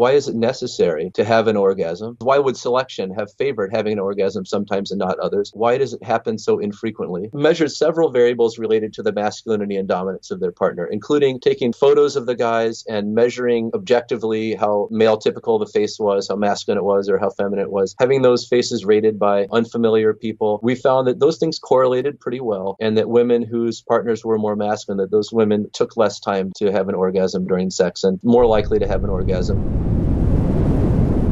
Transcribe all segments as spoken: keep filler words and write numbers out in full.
Why is it necessary to have an orgasm? Why would selection have favored having an orgasm sometimes and not others? Why does it happen so infrequently? Measured several variables related to the masculinity and dominance of their partner, including taking photos of the guys and measuring objectively how male typical the face was, how masculine it was, or how feminine it was, having those faces rated by unfamiliar people. We found that those things correlated pretty well, and that women whose partners were more masculine, that those women took less time to have an orgasm during sex and more likely to have an orgasm.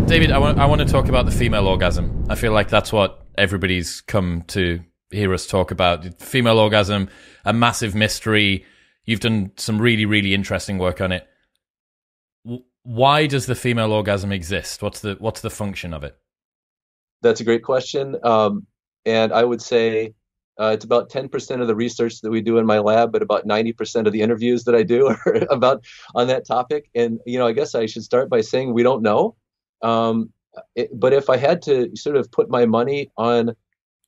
David, I want, I want to talk about the female orgasm. I feel like that's what everybody's come to hear us talk about. Female orgasm, a massive mystery. You've done some really, really interesting work on it. Why does the female orgasm exist? What's the what's the function of it? That's a great question. Um, and I would say uh, it's about ten percent of the research that we do in my lab, but about ninety percent of the interviews that I do are about on that topic. And, you know, I guess I should start by saying we don't know. Um, it, but if I had to sort of put my money on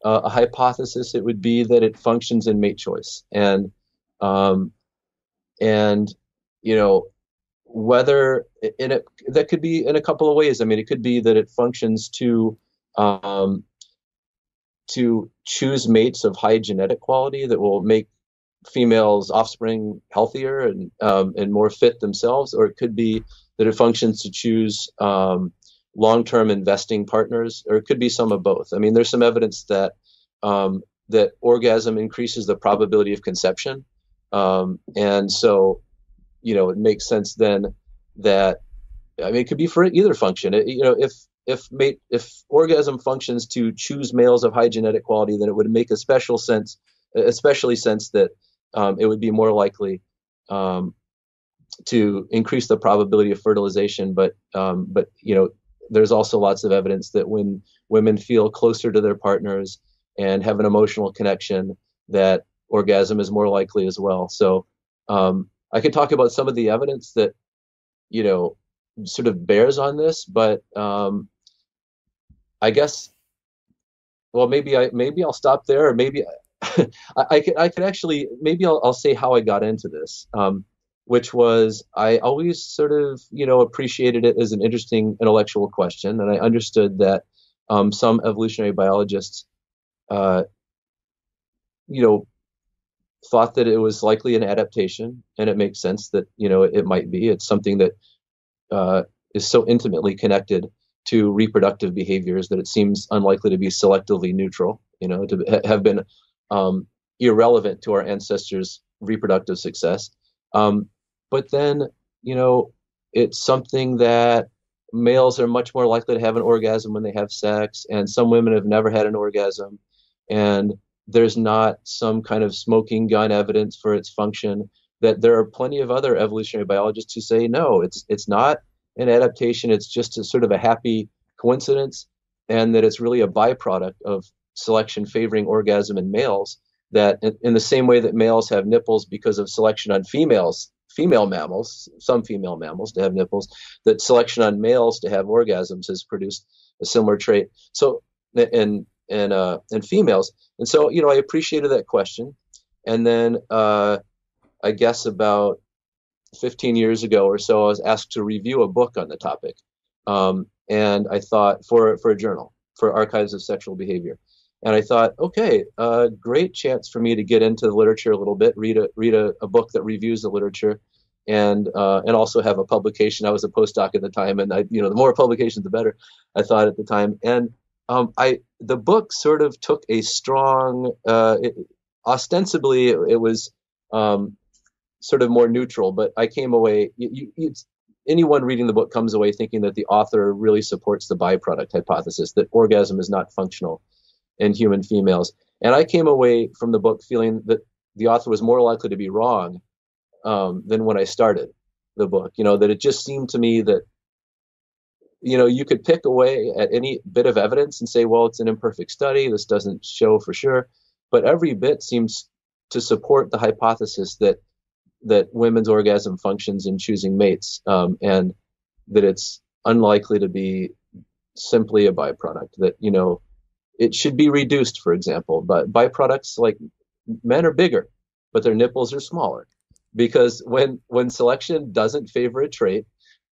uh, a hypothesis, it would be that it functions in mate choice. And, um, and you know, whether in it, that could be in a couple of ways. I mean, it could be that it functions to um, to choose mates of high genetic quality that will make females' offspring healthier and um, and more fit themselves, or it could be that it functions to choose um, long-term investing partners, or it could be some of both. I mean, there's some evidence that um, that orgasm increases the probability of conception, um, and so. You know, it makes sense then that, I mean, it could be for either function. It, you know, if if mate, if orgasm functions to choose males of high genetic quality, then it would make a special sense, especially sense that um, it would be more likely um, to increase the probability of fertilization. But um, but you know, there's also lots of evidence that when women feel closer to their partners and have an emotional connection, that orgasm is more likely as well. So. Um, I could talk about some of the evidence that, you know, sort of bears on this, but um, I guess, well, maybe I maybe I'll stop there, or maybe I, I could I could actually maybe I'll I'll say how I got into this, um, which was I always sort of you know appreciated it as an interesting intellectual question, and I understood that um, some evolutionary biologists, uh, you know. thought that it was likely an adaptation, and it makes sense that, you know, it, it might be. It's something that uh, is so intimately connected to reproductive behaviors that it seems unlikely to be selectively neutral, you know, to ha have been um, irrelevant to our ancestors' reproductive success. Um, but then, you know, it's something that males are much more likely to have an orgasm when they have sex, and some women have never had an orgasm. And there's not some kind of smoking gun evidence for its function, that there are plenty of other evolutionary biologists who say, no, it's it's not an adaptation. It's just a sort of a happy coincidence, and that it's really a byproduct of selection favoring orgasm in males, that in, in the same way that males have nipples because of selection on females, female mammals, some female mammals to have nipples, that selection on males to have orgasms has produced a similar trait. So, and and uh, and females. And so, you know, I appreciated that question. And then uh, I guess about fifteen years ago or so, I was asked to review a book on the topic. Um, and I thought for, for a journal, for Archives of Sexual Behavior. And I thought, okay, uh, great chance for me to get into the literature a little bit, read a, read a, a book that reviews the literature, and uh, and also have a publication. I was a postdoc at the time, and I, you know, the more publications, the better, I thought at the time. And Um, I the book sort of took a strong, uh, it, ostensibly it, it was um, sort of more neutral, but I came away, you, you, anyone reading the book comes away thinking that the author really supports the byproduct hypothesis, that orgasm is not functional in human females. And I came away from the book feeling that the author was more likely to be wrong um, than when I started the book, you know, that it just seemed to me that you know, you could pick away at any bit of evidence and say, well, it's an imperfect study. This doesn't show for sure. But every bit seems to support the hypothesis that that women's orgasm functions in choosing mates, um, and that it's unlikely to be simply a byproduct, that, you know, it should be reduced, for example. But byproducts, like, men are bigger, but their nipples are smaller, because when when selection doesn't favor a trait,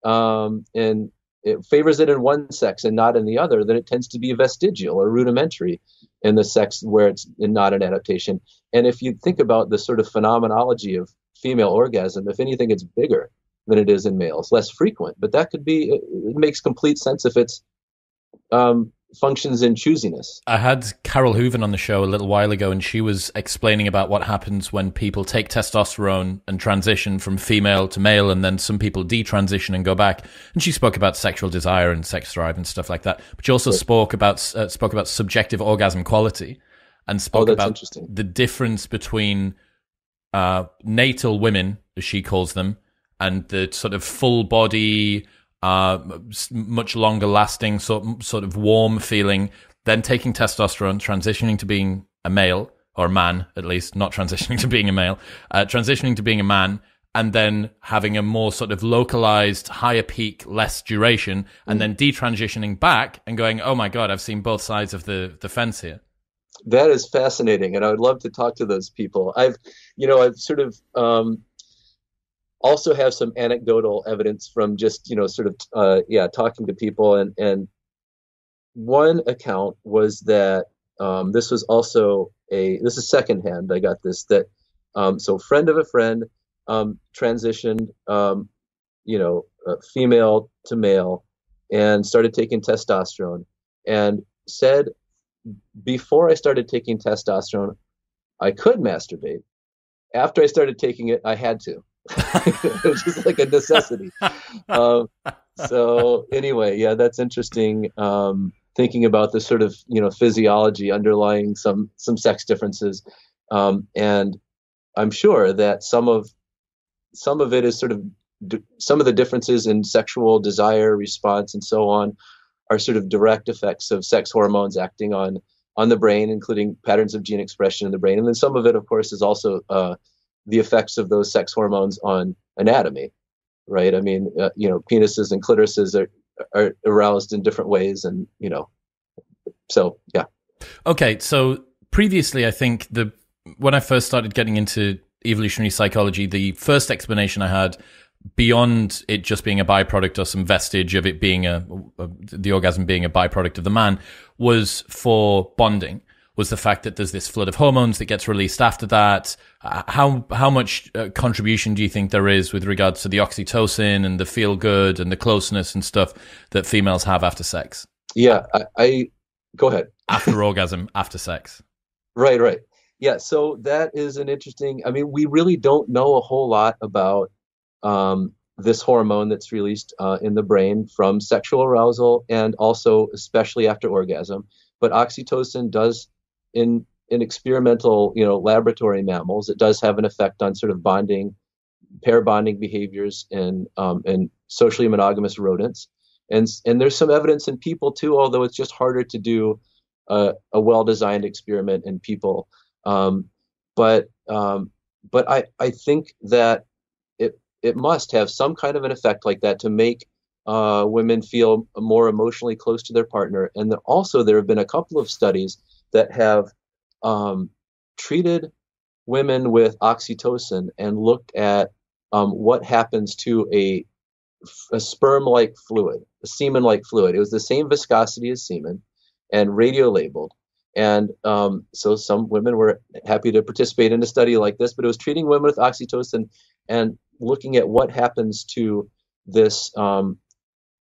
um, and it favors it in one sex and not in the other, then it tends to be vestigial or rudimentary in the sex where it's not an adaptation. And if you think about the sort of phenomenology of female orgasm, if anything, it's bigger than it is in males, less frequent. But that could be, it makes complete sense if it's um, functions in choosiness. I had Carol Hooven on the show a little while ago, and she was explaining about what happens when people take testosterone and transition from female to male, and then some people detransition and go back. And she spoke about sexual desire and sex drive and stuff like that. But she also right. spoke about uh, spoke about subjective orgasm quality, and spoke oh, about the difference between uh, natal women, as she calls them, and the sort of full body, uh, much longer lasting sort, sort of warm feeling, then taking testosterone, transitioning to being a male, or a man at least, not transitioning to being a male, uh, transitioning to being a man, and then having a more sort of localized, higher peak, less duration, and then detransitioning back and going, oh my God, I've seen both sides of the, the fence here. That is fascinating. And I would love to talk to those people. I've, you know, I've sort of, um, also have some anecdotal evidence from just, you know, sort of, uh, yeah, talking to people. And, and one account was that um, this was also a, this is secondhand, I got this, that um, so friend of a friend um, transitioned, um, you know, uh, female to male and started taking testosterone, and said, before I started taking testosterone, I could masturbate. After I started taking it, I had to. It was just like a necessity. Um, so anyway, yeah, that's interesting. Um, thinking about the sort of, you know, physiology underlying some, some sex differences. Um, and I'm sure that some of, some of it is sort of, some of the differences in sexual desire response and so on are sort of direct effects of sex hormones acting on, on the brain, including patterns of gene expression in the brain. And then some of it, of course, is also, uh, the effects of those sex hormones on anatomy, right? I mean, uh, you know, penises and clitorises are, are aroused in different ways, and, you know, so, yeah. Okay, so previously, I think the when I first started getting into evolutionary psychology, the first explanation I had, beyond it just being a byproduct or some vestige of it being a, a the orgasm being a byproduct of the man, was for bonding. Was the fact that there's this flood of hormones that gets released after that. Uh, how how much uh, contribution do you think there is with regards to the oxytocin and the feel good and the closeness and stuff that females have after sex? Yeah, I, I go ahead. After orgasm, after sex. Right, right. Yeah, so that is an interesting, I mean, we really don't know a whole lot about um, this hormone that's released uh, in the brain from sexual arousal, and also especially after orgasm. But oxytocin does, in in experimental, you know, laboratory mammals, it does have an effect on sort of bonding, pair bonding behaviors in um, in socially monogamous rodents, and and there's some evidence in people too, although it's just harder to do uh, a well-designed experiment in people. Um, but um, but I I think that it it must have some kind of an effect like that to make uh, women feel more emotionally close to their partner. And then also there have been a couple of studies that have um, treated women with oxytocin and looked at um, what happens to a, a sperm-like fluid, a semen-like fluid. It was the same viscosity as semen and radio-labeled. And um, so some women were happy to participate in a study like this, but it was treating women with oxytocin and looking at what happens to this, um,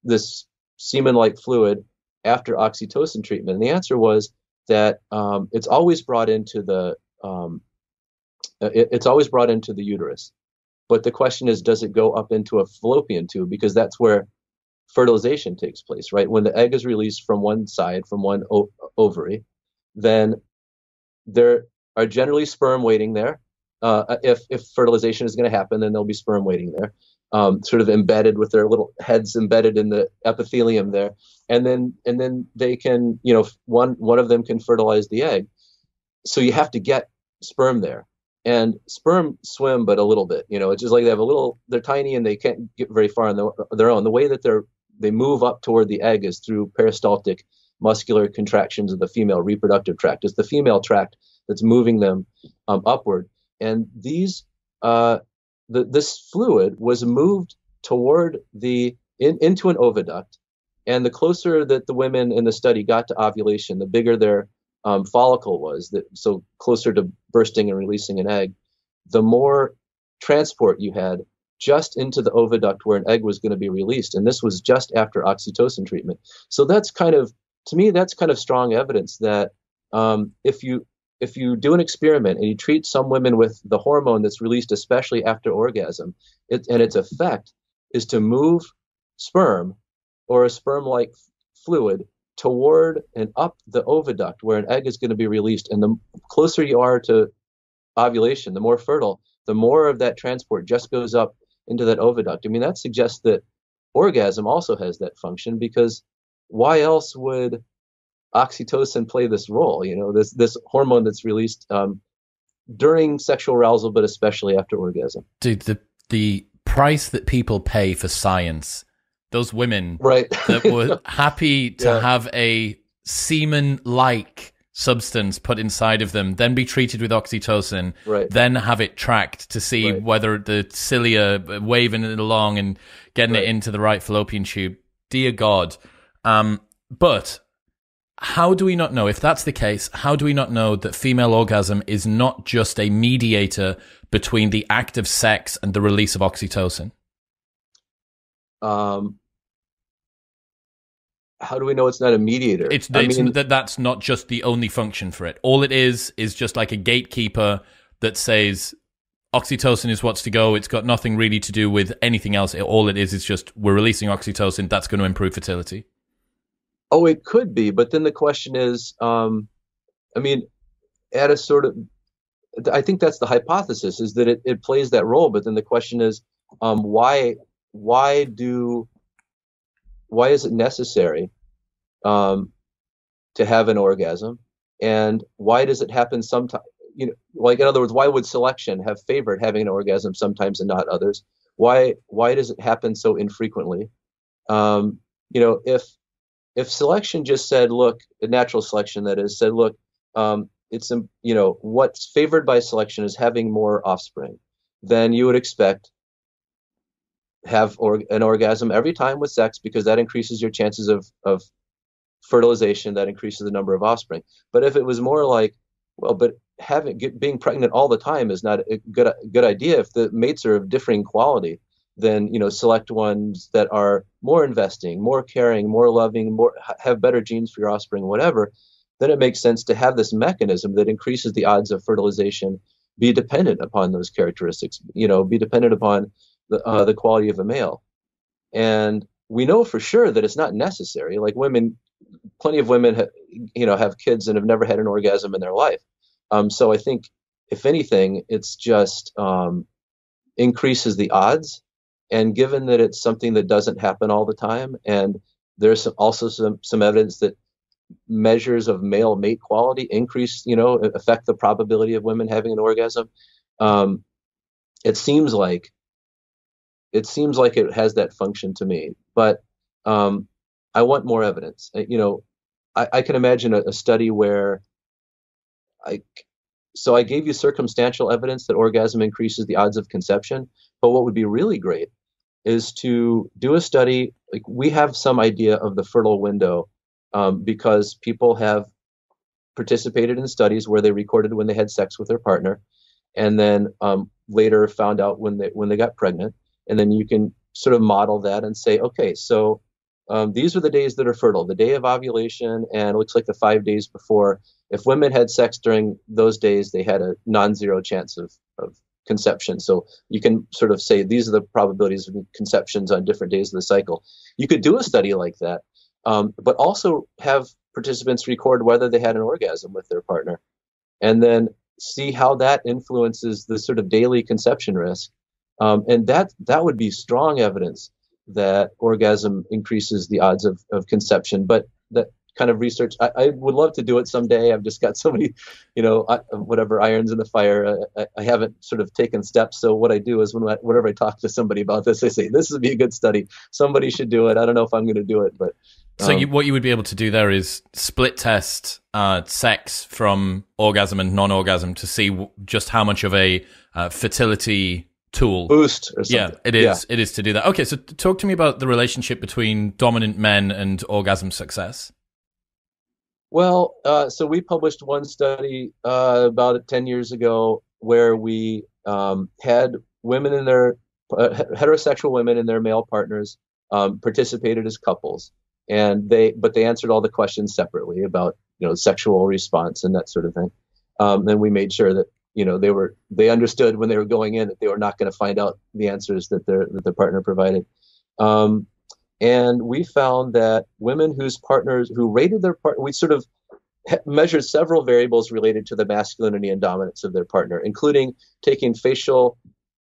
this semen-like fluid after oxytocin treatment. And the answer was that um, it's always brought into the um, it, it's always brought into the uterus, but the question is, does it go up into a fallopian tube? Because that's where fertilization takes place, right? When the egg is released from one side, from one o ovary, then there are generally sperm waiting there. Uh, if if fertilization is going to happen, then there'll be sperm waiting there, um, sort of embedded with their little heads embedded in the epithelium there. And then, and then they can, you know, one, one of them can fertilize the egg. So you have to get sperm there, and sperm swim, but a little bit, you know, it's just like they have a little, they're tiny and they can't get very far on the, their own. The way that they're, they move up toward the egg is through peristaltic muscular contractions of the female reproductive tract. It's the female tract that's moving them um, upward. And these, uh, the, this fluid was moved toward the in, into an oviduct. And the closer that the women in the study got to ovulation, the bigger their um, follicle was, that, so closer to bursting and releasing an egg, the more transport you had just into the oviduct where an egg was going to be released. And this was just after oxytocin treatment. So that's kind of, to me, that's kind of strong evidence that um, if you if you do an experiment and you treat some women with the hormone that's released, especially after orgasm, it, and its effect is to move sperm or a sperm-like fluid toward and up the oviduct where an egg is going to be released. And the closer you are to ovulation, the more fertile, the more of that transport just goes up into that oviduct. I mean, that suggests that orgasm also has that function, because why else would oxytocin play this role? You know, this this hormone that's released um, during sexual arousal, but especially after orgasm. Dude, the the price that people pay for science, those women right. that were happy to yeah. have a semen-like substance put inside of them, then be treated with oxytocin, right. then have it tracked to see right. whether the cilia waving it along and getting right. it into the right fallopian tube. Dear God. Um, but how do we not know, if that's the case, how do we not know that female orgasm is not just a mediator between the act of sex and the release of oxytocin? Um, how do we know it's not a mediator? It's, it's mean, that that's not just the only function for it. All it is is just like a gatekeeper that says oxytocin is what's to go. It's got nothing really to do with anything else. All it is is just we're releasing oxytocin. That's going to improve fertility. Oh, it could be. But then the question is, um, I mean, at a sort of, I think that's the hypothesis, is that it, it plays that role. But then the question is, um, why, why do, why is it necessary um, to have an orgasm? And why does it happen sometimes? You know, like, in other words, why would selection have favored having an orgasm sometimes and not others? Why, why does it happen so infrequently? Um, you know, if, If selection just said, look, natural selection that is, said, look, um, it's, you know, what's favored by selection is having more offspring, then you would expect have or, an orgasm every time with sex, because that increases your chances of, of fertilization, that increases the number of offspring. But if it was more like, well, but having get, being pregnant all the time is not a good, good idea. If the mates are of differing quality, then, you know, select ones that are more investing, more caring, more loving, more have better genes for your offspring, whatever, then it makes sense to have this mechanism that increases the odds of fertilization be dependent upon those characteristics, you know, be dependent upon the, uh, the quality of a male. And we know for sure that it's not necessary. Like, women, plenty of women, ha you know, have kids and have never had an orgasm in their life. Um, so I think, if anything, it's just um, increases the odds. And given that it's something that doesn't happen all the time, and there's some, also some, some evidence that measures of male mate quality increase, you know, affect the probability of women having an orgasm, um, it seems like it seems like it has that function to me. But um, I want more evidence. You know, I, I can imagine a, a study where I. So I gave you circumstantial evidence that orgasm increases the odds of conception. But what would be really great is to do a study, like, we have some idea of the fertile window um, because people have participated in studies where they recorded when they had sex with their partner, and then um, later found out when they when they got pregnant. And then you can sort of model that and say, okay, so um, these are the days that are fertile, the day of ovulation, and it looks like the five days before. If women had sex during those days, they had a non-zero chance of, of conception. So you can sort of say these are the probabilities of conceptions on different days of the cycle. You could do a study like that, um, but also have participants record whether they had an orgasm with their partner, and then see how that influences the sort of daily conception risk. Um, and that that would be strong evidence that orgasm increases the odds of, of conception. But that kind of research, I, I would love to do it someday. I've just got so many, you know, I, whatever irons in the fire. I, I haven't sort of taken steps. So what I do is, when I, whenever I talk to somebody about this, I say, this would be a good study. Somebody should do it. I don't know if I'm going to do it, but. Um, so you, what you would be able to do there is split test uh, sex from orgasm and non-orgasm to see w just how much of a uh, fertility tool. Boost or something. Yeah, it is. Yeah. It is to do that. Okay, so talk to me about the relationship between dominant men and orgasm success. Well, uh, so we published one study uh, about ten years ago where we um, had women in their, uh, heterosexual women and their male partners um, participated as couples. And they, but they answered all the questions separately about, you know, sexual response and that sort of thing. Um, then we made sure that, you know, they were, they understood when they were going in that they were not going to find out the answers that their, that their partner provided. Um, And we found that women whose partners, who rated their partner, we sort of measured several variables related to the masculinity and dominance of their partner, including taking facial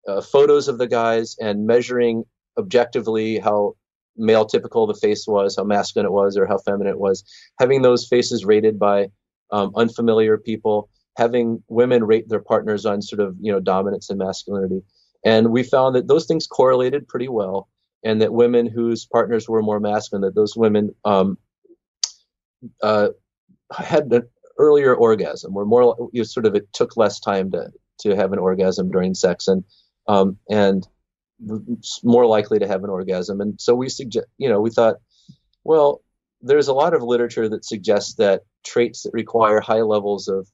uh, photos of the guys and measuring objectively how male typical the face was, how masculine it was, or how feminine it was, having those faces rated by um, unfamiliar people, having women rate their partners on sort of, you know, dominance and masculinity. And we found that those things correlated pretty well. And that women whose partners were more masculine, that those women um, uh, had an earlier orgasm, or more, you know, sort of, it took less time to to have an orgasm during sex, and um, and more likely to have an orgasm. And so we suggest, you know, we thought, well, there's a lot of literature that suggests that traits that require high levels of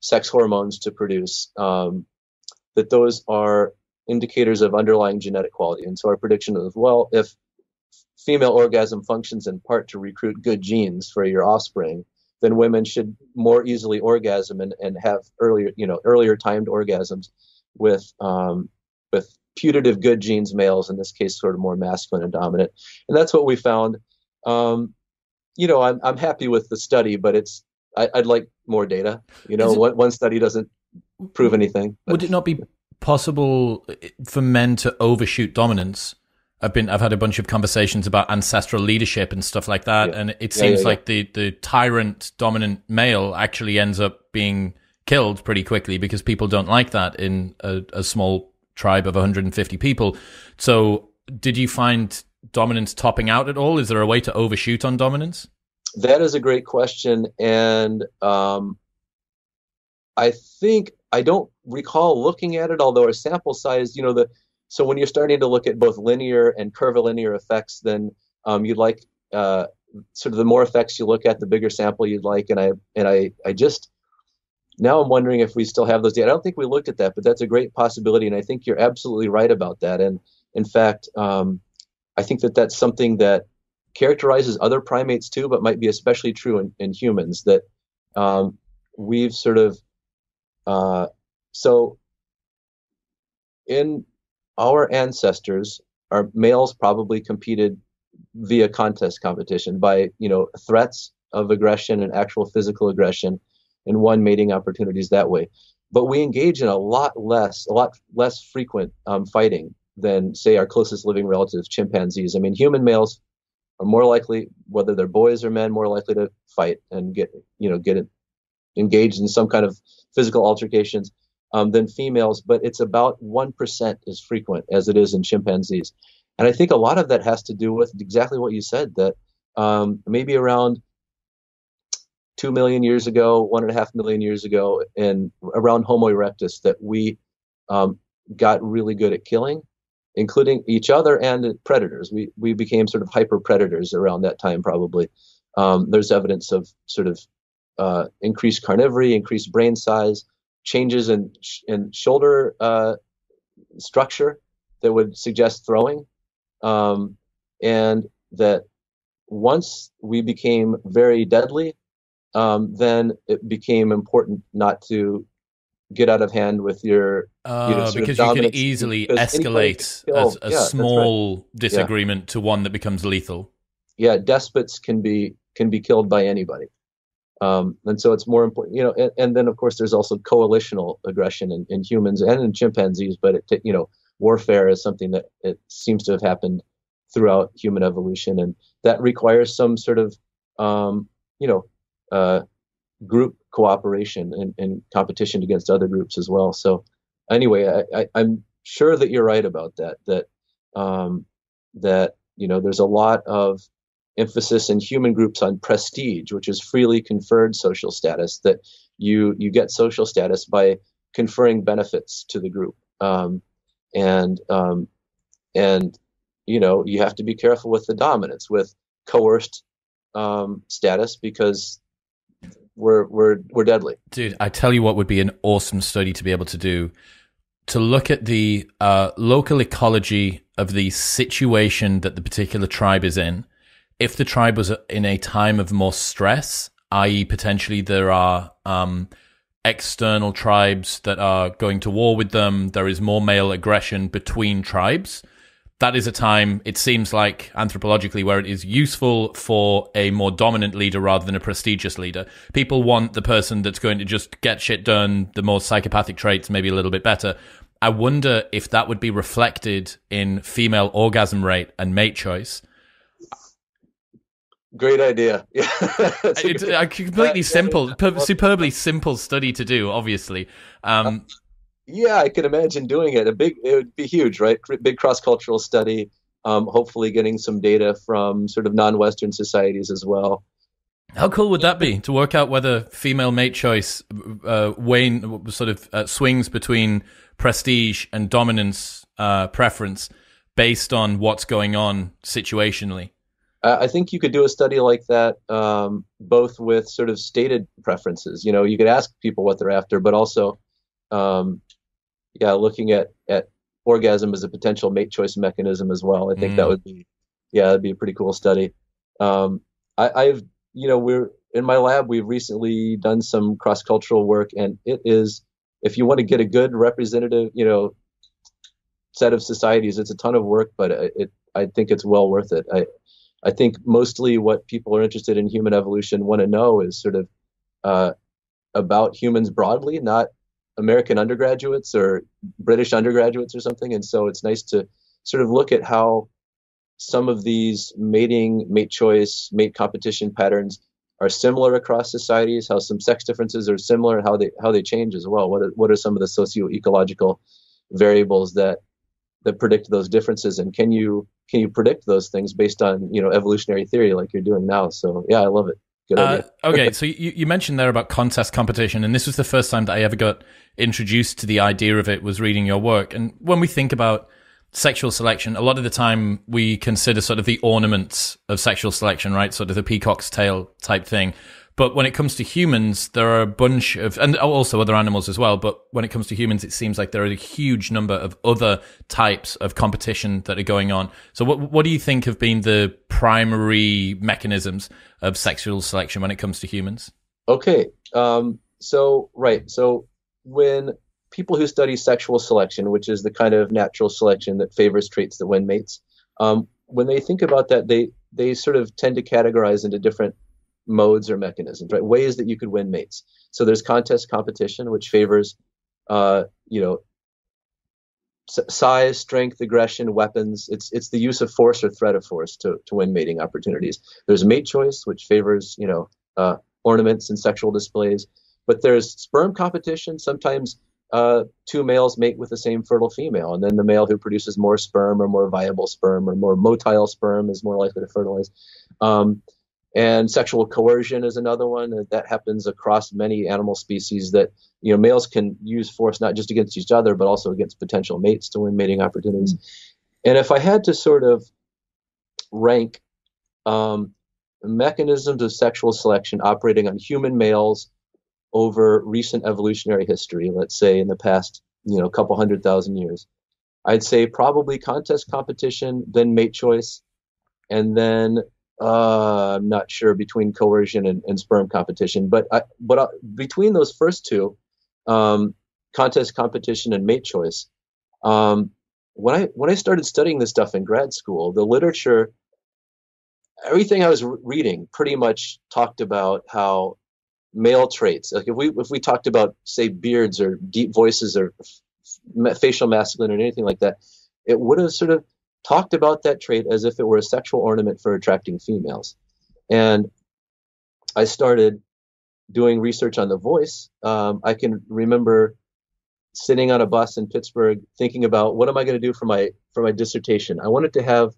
sex hormones to produce, um, that those are indicators of underlying genetic quality. And so our prediction is, well, if female orgasm functions in part to recruit good genes for your offspring, then women should more easily orgasm and, and have earlier, you know, earlier timed orgasms with um, with putative good genes males, in this case, sort of more masculine and dominant. And that's what we found. Um, you know, I'm, I'm happy with the study, but it's, I, I'd like more data. You know, one, one study doesn't prove anything. But. Would it not be possible for men to overshoot dominance? I've been, I've had a bunch of conversations about ancestral leadership and stuff like that. Yeah. And it seems yeah, yeah, yeah. like the, the tyrant dominant male actually ends up being killed pretty quickly because people don't like that in a, a small tribe of one hundred fifty people. So did you find dominance topping out at all? Is there a way to overshoot on dominance? That is a great question. And, um, I think, I don't recall looking at it, although our sample size, you know, the so when you're starting to look at both linear and curvilinear effects, then um, you'd like uh, sort of the more effects you look at, the bigger sample you'd like. And I and I, I just now I'm wondering if we still have those data. I don't think we looked at that, but that's a great possibility. And I think you're absolutely right about that. And in fact, um, I think that that's something that characterizes other primates too, but might be especially true in, in humans, that um, we've sort of Uh, so in our ancestors, our males probably competed via contest competition by, you know, threats of aggression and actual physical aggression, and won mating opportunities that way. But we engage in a lot less, a lot less frequent um, fighting than, say, our closest living relatives, chimpanzees. I mean, human males are more likely, whether they're boys or men, more likely to fight and get, you know, get it. engaged in some kind of physical altercations um, than females, but it's about one percent as frequent as it is in chimpanzees. And I think a lot of that has to do with exactly what you said, that um, maybe around two million years ago, one and a half million years ago, and around Homo erectus, that we um, got really good at killing, including each other and predators. We, we became sort of hyper predators around that time, probably. Um, there's evidence of sort of Uh, increased carnivory, increased brain size, changes in sh in shoulder uh, structure that would suggest throwing, um, and that once we became very deadly, um, then it became important not to get out of hand with your uh, you know, sort because of you can easily escalate can as a yeah, small right. disagreement yeah. to one that becomes lethal. Yeah, despots can be can be killed by anybody. Um, and so it's more important, you know, and, and then, of course, there's also coalitional aggression in, in humans and in chimpanzees. But, it, you know, warfare is something that it seems to have happened throughout human evolution. And that requires some sort of, um, you know, uh, group cooperation and, and competition against other groups as well. So anyway, I, I, I'm sure that you're right about that, that um, that, you know, there's a lot of emphasis in human groups on prestige, which is freely conferred social status, that you you get social status by conferring benefits to the group, um, And, um, and you know, you have to be careful with the dominance, with coerced um, status, because we're, we're, we're deadly. Dude, I tell you what would be an awesome study to be able to do, to look at the uh, local ecology of the situation that the particular tribe is in. If the tribe was in a time of more stress, that is potentially there are um, external tribes that are going to war with them, there is more male aggression between tribes, that is a time, it seems like anthropologically, where it is useful for a more dominant leader rather than a prestigious leader. People want the person that's going to just get shit done, the more psychopathic traits maybe a little bit better. I wonder if that would be reflected in female orgasm rate and mate choice. Great idea. Yeah. It's a completely uh, simple, yeah. superbly simple study to do, obviously. Um, uh, yeah, I can imagine doing it. A big, it would be huge, right? Big cross-cultural study, um, hopefully getting some data from sort of non-Western societies as well. How cool would that be, to work out whether female mate choice uh, wane, sort of uh, swings between prestige and dominance uh, preference based on what's going on situationally? I think you could do a study like that, um, both with sort of stated preferences. You know, you could ask people what they're after, but also, um, yeah, looking at, at orgasm as a potential mate choice mechanism as well. I think mm. that would be, yeah, that'd be a pretty cool study. Um, I, I've, you know, we're in my lab, we've recently done some cross-cultural work, and it is, if you want to get a good representative, you know, set of societies, it's a ton of work, but it, it I think it's well worth it. I, I think mostly what people are interested in human evolution want to know is sort of uh, about humans broadly, not American undergraduates or British undergraduates or something. And so it's nice to sort of look at how some of these mating, mate choice, mate competition patterns are similar across societies, how some sex differences are similar, and how they how they change as well. What are, what are some of the socio-ecological variables that that predict those differences, and can you can you predict those things based on, you know, evolutionary theory like you're doing now? So yeah, I love it. Good uh, idea. Okay, so you, you mentioned there about contest competition, and this was the first time that I ever got introduced to the idea of it, was reading your work. And when we think about sexual selection, a lot of the time we consider sort of the ornaments of sexual selection, right? Sort of the peacock's tail type thing. But when it comes to humans, there are a bunch of, and also other animals as well, but when it comes to humans, it seems like there are a huge number of other types of competition that are going on. So what what do you think have been the primary mechanisms of sexual selection when it comes to humans? Okay. Um, so, right. So when people who study sexual selection, which is the kind of natural selection that favors traits that win mates, um, when they think about that, they, they sort of tend to categorize into different modes or mechanisms, right? Ways that you could win mates. So there's contest competition, which favors, uh, you know, size, strength, aggression, weapons. It's it's the use of force or threat of force to to win mating opportunities. There's mate choice, which favors, you know, uh, ornaments and sexual displays. But there's sperm competition. Sometimes uh, two males mate with the same fertile female, and then the male who produces more sperm or more viable sperm or more motile sperm is more likely to fertilize. Um, And sexual coercion is another one that happens across many animal species, that, you know, males can use force not just against each other, but also against potential mates to win mating opportunities. Mm-hmm. And if I had to sort of rank um, mechanisms of sexual selection operating on human males over recent evolutionary history, let's say in the past, you know, couple hundred thousand years, I'd say probably contest competition, then mate choice, and then Uh, I'm not sure between coercion and, and sperm competition, but I, but I, between those first two, um, contest competition and mate choice, um, when I when I started studying this stuff in grad school, the literature, everything I was re reading, pretty much talked about how male traits, like if we if we talked about, say, beards or deep voices or f facial masculine or anything like that, it would have sort of talked about that trait as if it were a sexual ornament for attracting females. And I started doing research on the voice. Um, I can remember sitting on a bus in Pittsburgh thinking about, what am I going to do for my, for my dissertation? I wanted to have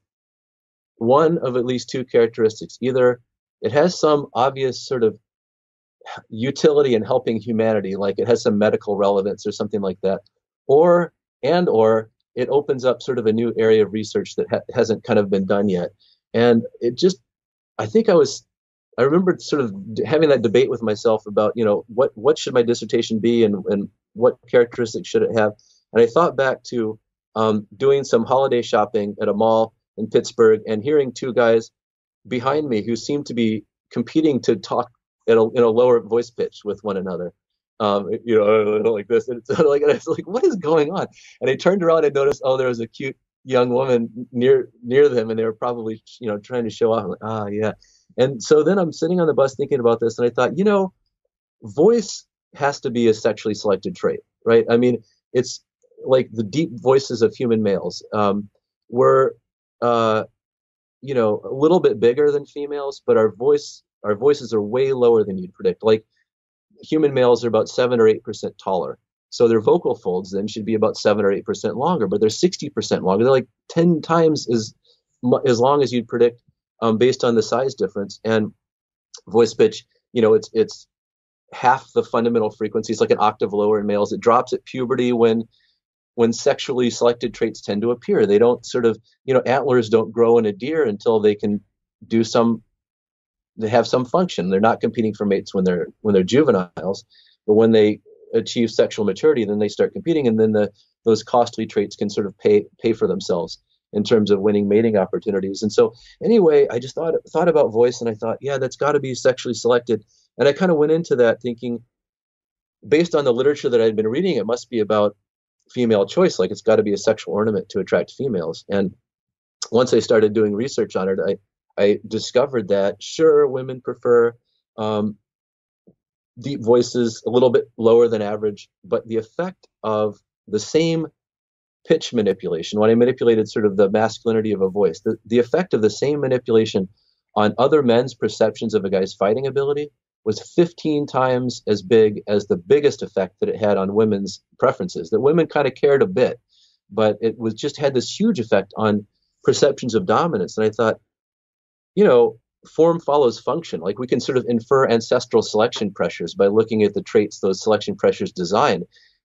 one of at least two characteristics. Either it has some obvious sort of utility in helping humanity, like it has some medical relevance or something like that, or, and, or it opens up sort of a new area of research that ha hasn't kind of been done yet. And it just, I think I was, I remember sort of having that debate with myself about, you know, what, what should my dissertation be and, and what characteristics should it have? And I thought back to um, doing some holiday shopping at a mall in Pittsburgh and hearing two guys behind me who seemed to be competing to talk at a, in a lower voice pitch with one another. Um, you know, like this, and it's like, and I was like, what is going on? And I turned around and noticed, oh, there was a cute young woman near near them, and they were probably, you know, trying to show off. I'm like, ah, yeah. And so then I'm sitting on the bus thinking about this, and I thought, you know, voice has to be a sexually selected trait, right? I mean, it's like the deep voices of human males um, were, uh, you know, a little bit bigger than females, but our voice, our voices are way lower than you'd predict. Like, human males are about seven or eight percent taller, so their vocal folds then should be about seven or eight percent longer, but they're sixty percent longer. They're like ten times as as long as you'd predict, um, based on the size difference. And voice pitch, you know, it's it's half the fundamental frequency. It's like an octave lower in males. It drops at puberty when when sexually selected traits tend to appear. They don't sort of, you know, antlers don't grow in a deer until they can do some. They have some function. They're not competing for mates when they're when they're juveniles, but when they achieve sexual maturity, then they start competing, and then the those costly traits can sort of pay pay for themselves in terms of winning mating opportunities. And so, anyway, I just thought thought about voice, and I thought, yeah, that's got to be sexually selected. And I kind of went into that thinking, based on the literature that I'd been reading, it must be about female choice. Like, it's got to be a sexual ornament to attract females. And once I started doing research on it, I I discovered that, sure, women prefer um, deep voices a little bit lower than average, but the effect of the same pitch manipulation, when I manipulated sort of the masculinity of a voice, the, the effect of the same manipulation on other men's perceptions of a guy's fighting ability was fifteen times as big as the biggest effect that it had on women's preferences, that women kind of cared a bit, but it was just had this huge effect on perceptions of dominance. And I thought, you know, form follows function. Like, we can sort of infer ancestral selection pressures by looking at the traits those selection pressures design.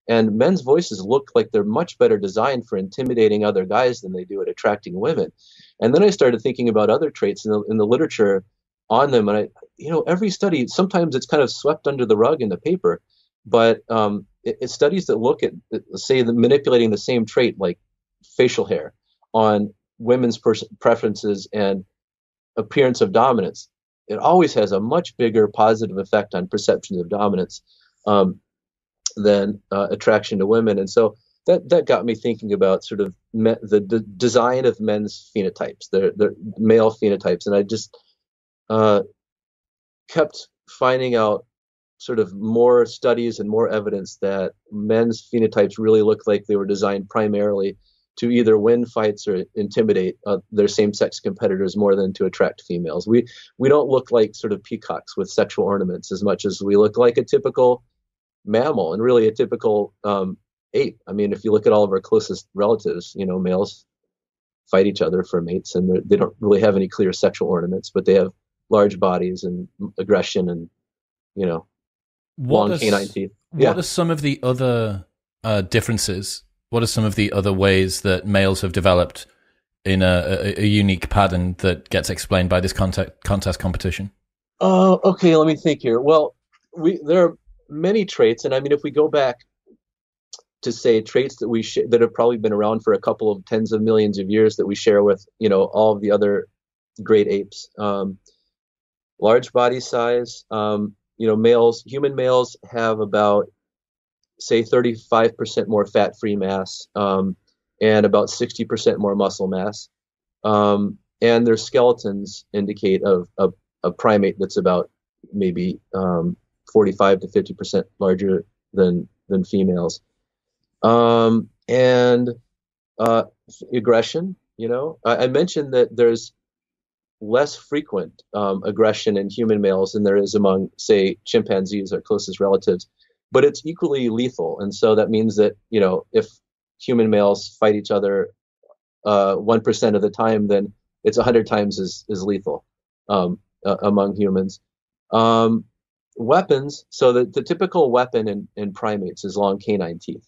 And men's voices look like they're much better designed for intimidating other guys than they do at attracting women. And then I started thinking about other traits in the, in the literature on them. And I, you know, every study, sometimes it's kind of swept under the rug in the paper, but um, it, it's studies that look at, say, the, manipulating the same trait, like facial hair, on women's preferences and appearance of dominance, it always has a much bigger positive effect on perceptions of dominance um, than uh, attraction to women. And so that that got me thinking about sort of me the, the design of men's phenotypes, their, their male phenotypes. And I just uh, kept finding out sort of more studies and more evidence that men's phenotypes really look like they were designed primarily to either win fights or intimidate uh, their same-sex competitors more than to attract females. We we don't look like sort of peacocks with sexual ornaments as much as we look like a typical mammal, and really a typical um, ape. I mean, if you look at all of our closest relatives, you know, males fight each other for mates, and they don't really have any clear sexual ornaments, but they have large bodies and aggression and, you know, what long is, canine teeth. What yeah. are some of the other uh, differences? What are some of the other ways that males have developed in a, a, a unique pattern that gets explained by this contact, contest competition? Oh, uh, okay. Let me think here. Well, we, there are many traits. And I mean, if we go back to, say, traits that we sh that have probably been around for a couple of tens of millions of years that we share with, you know, all of the other great apes, um, large body size, um, you know, males, human males have about, say, thirty-five percent more fat-free mass um, and about sixty percent more muscle mass. Um, and their skeletons indicate a, a, a primate that's about maybe um, forty-five to fifty percent larger than, than females. Um, and uh, aggression, you know, I, I mentioned that there's less frequent um, aggression in human males than there is among, say, chimpanzees, our closest relatives. But it's equally lethal, and so that means that, you know, if human males fight each other uh, one percent of the time, then it's a hundred times as as lethal um, uh, among humans. Um, weapons. So the the typical weapon in in primates is long canine teeth,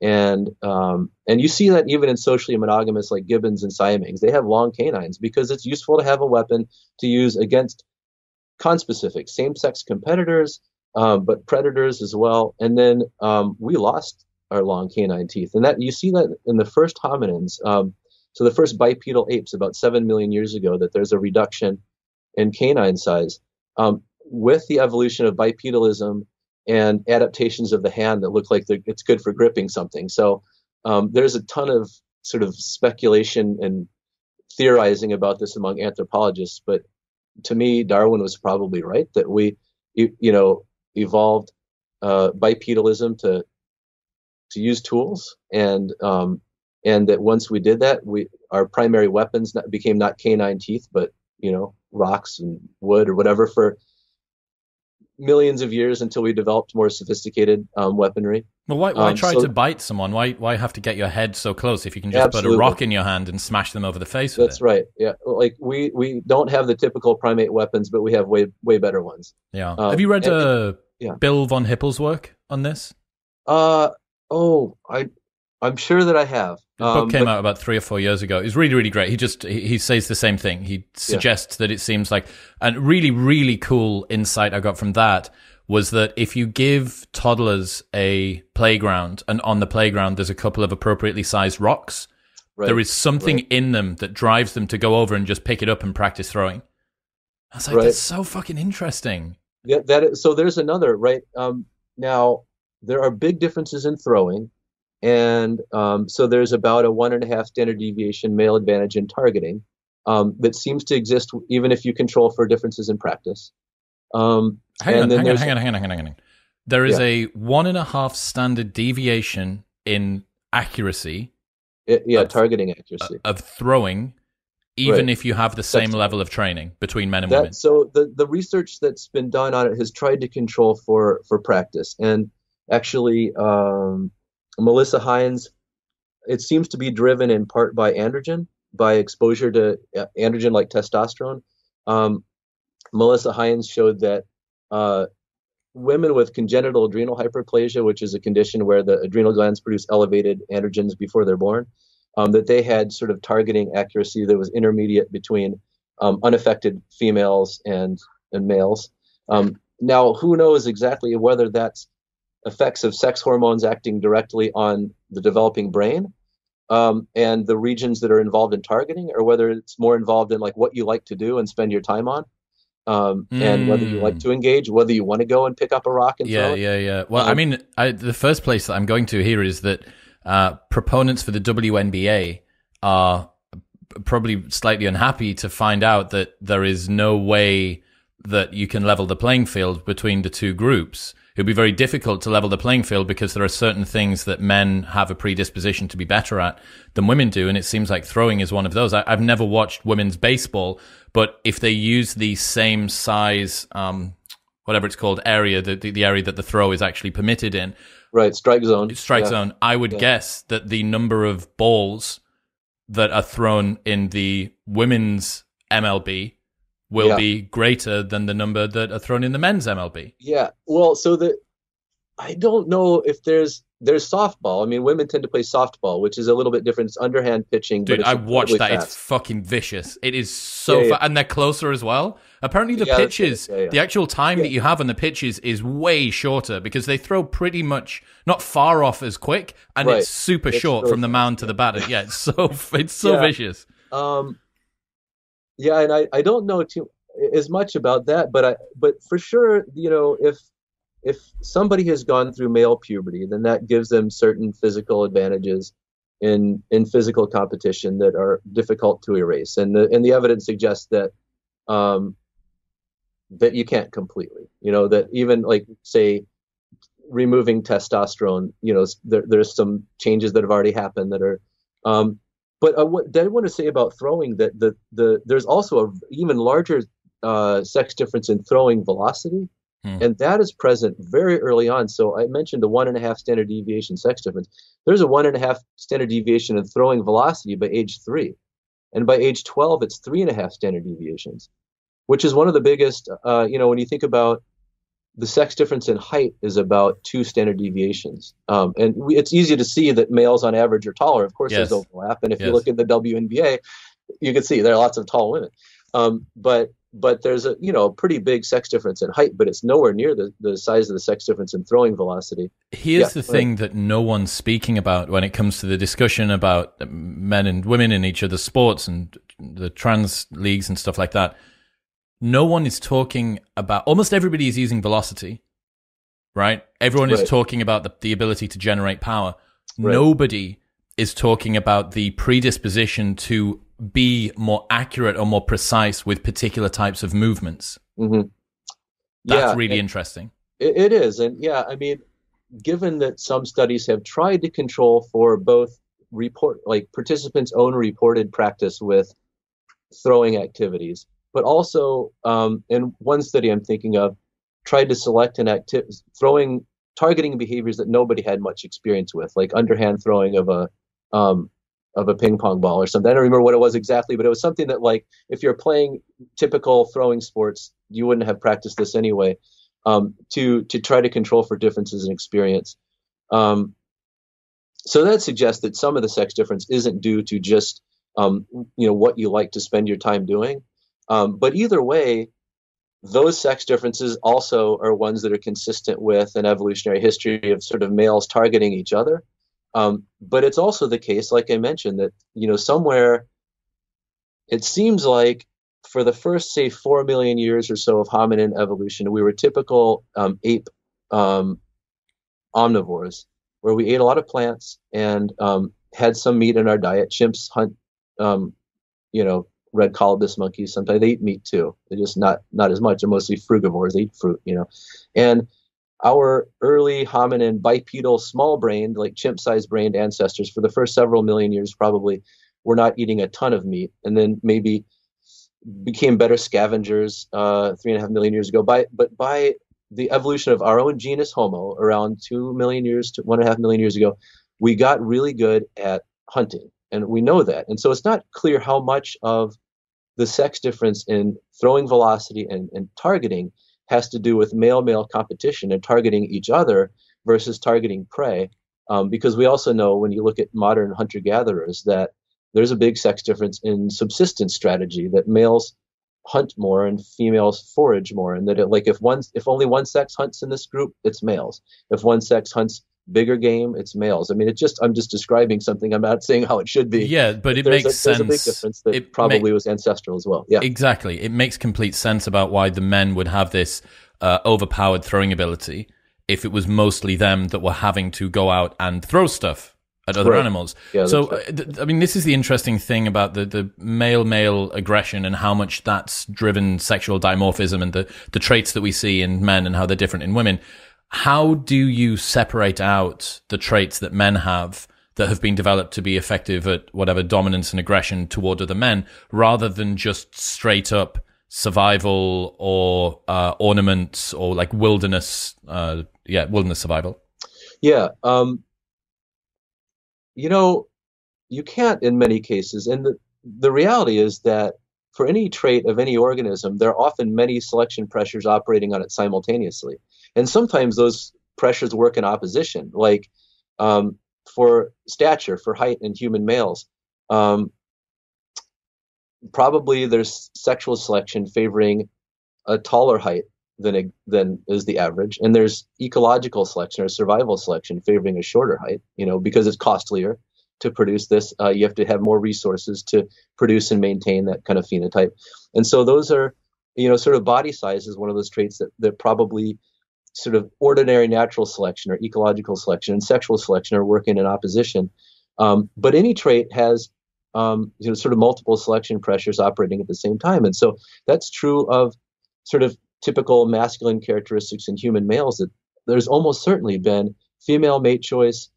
And um, and you see that even in socially monogamous like gibbons and siamings, they have long canines because it's useful to have a weapon to use against conspecific same-sex competitors, uh, but predators as well. And then um, we lost our long canine teeth, and that you see that in the first hominins, um, so the first bipedal apes about seven million years ago, that there's a reduction in canine size um, with the evolution of bipedalism and adaptations of the hand that look like it's good for gripping something. So um, there's a ton of sort of speculation and theorizing about this among anthropologists. But to me, Darwin was probably right, that we, you, you know, evolved uh, bipedalism to to use tools, and um, and that once we did that, we our primary weapons not, became not canine teeth, but you know, rocks and wood or whatever for millions of years until we developed more sophisticated um, weaponry. Well, why, why um, try so, to bite someone? Why why have to get your head so close if you can just absolutely. put a rock in your hand and smash them over the face with That's it? right. Yeah, like we we don't have the typical primate weapons, but we have way way better ones. Yeah. Um, have you read and, uh, yeah. Bill von Hippel's work on this? Uh oh, I I'm sure that I have. His book um, came but, out about three or four years ago. It was really, really great. He just he, he says the same thing. He suggests yeah. that it seems like, and really, really cool insight I got from that was that if you give toddlers a playground, and on the playground there's a couple of appropriately sized rocks, right. there is something right. in them that drives them to go over and just pick it up and practice throwing. I was like, right. that's so fucking interesting. Yeah, that is, so there's another right um, now. There are big differences in throwing. And um, so there's about a one and a half standard deviation male advantage in targeting um, that seems to exist even if you control for differences in practice. Um, hang, and on, hang, on, hang on, hang on, hang on, hang on. There is yeah. a one and a half standard deviation in accuracy. It, yeah, of, targeting accuracy. Of throwing, even right. if you have the same that's, level of training between men and that, women. So the, the research that's been done on it has tried to control for, for practice. And actually... Um, Melissa Hines, it seems to be driven in part by androgen, by exposure to androgen like testosterone. Um, Melissa Hines showed that uh, women with congenital adrenal hyperplasia, which is a condition where the adrenal glands produce elevated androgens before they're born, um, that they had sort of targeting accuracy that was intermediate between um, unaffected females and, and males. Um, now, who knows exactly whether that's effects of sex hormones acting directly on the developing brain um, and the regions that are involved in targeting, or whether it's more involved in like what you like to do and spend your time on um, mm. and whether you like to engage, whether you want to go and pick up a rock and yeah, throw it. Yeah, yeah, yeah. Well, um, I mean, I, the first place that I'm going to here is that uh, proponents for the W N B A are probably slightly unhappy to find out that there is no way that you can level the playing field between the two groups. It would be very difficult to level the playing field because there are certain things that men have a predisposition to be better at than women do, and it seems like throwing is one of those. I, I've never watched women's baseball, but if they use the same size, um, whatever it's called, area, the, the, the area that the throw is actually permitted in. Right, strike zone. Strike yeah. zone. I would yeah. guess that the number of balls that are thrown in the women's M L B will yeah. be greater than the number that are thrown in the men's M L B. Yeah, well, so the I don't know if there's there's softball. I mean, women tend to play softball, which is a little bit different. It's underhand pitching. Dude, but it's I watched that. Fast. It's fucking vicious. It is so yeah, yeah. fast. And they're closer as well. Apparently the yeah, pitches, yeah, yeah. the actual time yeah. that you have on the pitches is way shorter because they throw pretty much not far off as quick, and right. it's super it's short, short from the mound to the batter. Yeah, it's so, it's so yeah. vicious. Um. Yeah, and I, I don't know too as much about that, but I but for sure, you know, if if somebody has gone through male puberty, then that gives them certain physical advantages in in physical competition that are difficult to erase, and the and the evidence suggests that um, that you can't completely, you know, that even like say removing testosterone, you know, there there's some changes that have already happened that are. Um, But I did want to say about throwing that the the there's also an even larger uh, sex difference in throwing velocity, hmm. and that is present very early on. So I mentioned the one and a half standard deviation sex difference. There's a one and a half standard deviation in throwing velocity by age three, and by age twelve it's three and a half standard deviations, which is one of the biggest. Uh, you know, when you think about the sex difference in height is about two standard deviations. Um, and we, it's easy to see that males on average are taller. Of course, yes. There's overlap. And if yes. you look at the W N B A, you can see there are lots of tall women. Um, but but there's a you know pretty big sex difference in height, but it's nowhere near the, the size of the sex difference in throwing velocity. Here's yeah. the thing that no one's speaking about when it comes to the discussion about men and women in each other's sports and the trans leagues and stuff like that. No one is talking about, almost everybody is using velocity, right? Everyone right. is talking about the, the ability to generate power. Right. Nobody is talking about the predisposition to be more accurate or more precise with particular types of movements. Mm-hmm. That's yeah, really interesting. It, it is. And yeah, I mean, given that some studies have tried to control for both report, like participants' own reported practice with throwing activities, but also, um, in one study I'm thinking of, tried to select an active throwing, targeting behaviors that nobody had much experience with, like underhand throwing of a um, of a ping pong ball or something. I don't remember what it was exactly, but it was something that, like, if you're playing typical throwing sports, you wouldn't have practiced this anyway. Um, to to try to control for differences in experience. Um, so that suggests that some of the sex difference isn't due to just um, you know what you like to spend your time doing. Um, but either way, those sex differences also are ones that are consistent with an evolutionary history of sort of males targeting each other. Um, but it's also the case, like I mentioned, that, you know, somewhere it seems like for the first, say, four million years or so of hominin evolution, we were typical um, ape um, omnivores, where we ate a lot of plants and um, had some meat in our diet. Chimps hunt, um, you know, red colobus monkeys. Sometimes they eat meat too. They're just not not as much. They're mostly frugivores. They eat fruit, you know. And our early hominin, bipedal, small-brained, like chimp-sized brained ancestors, for the first several million years, probably were not eating a ton of meat, and then maybe became better scavengers uh, three and a half million years ago. By but by the evolution of our own genus Homo, around two million years to one and a half million years ago, we got really good at hunting. And we know that. And so it's not clear how much of the sex difference in throwing velocity and, and targeting has to do with male-male competition and targeting each other versus targeting prey. Um, because we also know when you look at modern hunter-gatherers that there's a big sex difference in subsistence strategy, that males hunt more and females forage more. And that it, like if one, if only one sex hunts in this group, it's males. If one sex hunts bigger game, it's males. I mean, it's just, I'm just describing something. I'm not saying how it should be. Yeah, but it there's makes a, sense. There's a big difference that it probably make, was ancestral as well. Yeah, exactly. It makes complete sense about why the men would have this uh, overpowered throwing ability if it was mostly them that were having to go out and throw stuff at other right. animals. Yeah, so, right. th I mean, this is the interesting thing about the, the male-male aggression and how much that's driven sexual dimorphism and the, the traits that we see in men and how they're different in women. How do you separate out the traits that men have that have been developed to be effective at whatever dominance and aggression toward other men, rather than just straight up survival or uh, ornaments or like wilderness, uh, yeah, wilderness survival? Yeah. Um, you know, you can't in many cases. And the, the reality is that for any trait of any organism, there are often many selection pressures operating on it simultaneously. And sometimes those pressures work in opposition, like um, for stature, for height in human males. Um, probably there's sexual selection favoring a taller height than, a, than is the average. And there's ecological selection or survival selection favoring a shorter height, you know, because it's costlier to produce this. Uh, you have to have more resources to produce and maintain that kind of phenotype. And so those are, you know, sort of body size is one of those traits that, that probably sort of ordinary natural selection or ecological selection and sexual selection are working in opposition. Um, but any trait has um, you know, sort of multiple selection pressures operating at the same time. And so that's true of sort of typical masculine characteristics in human males, that there's almost certainly been female mate choice,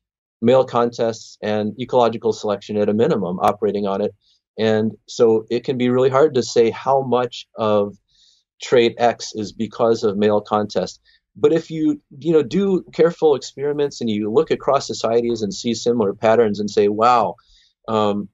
male contests, and ecological selection at a minimum operating on it. And so it can be really hard to say how much of trait X is because of male contest. But if you, you know, do careful experiments and you look across societies and see similar patterns and say, wow, um,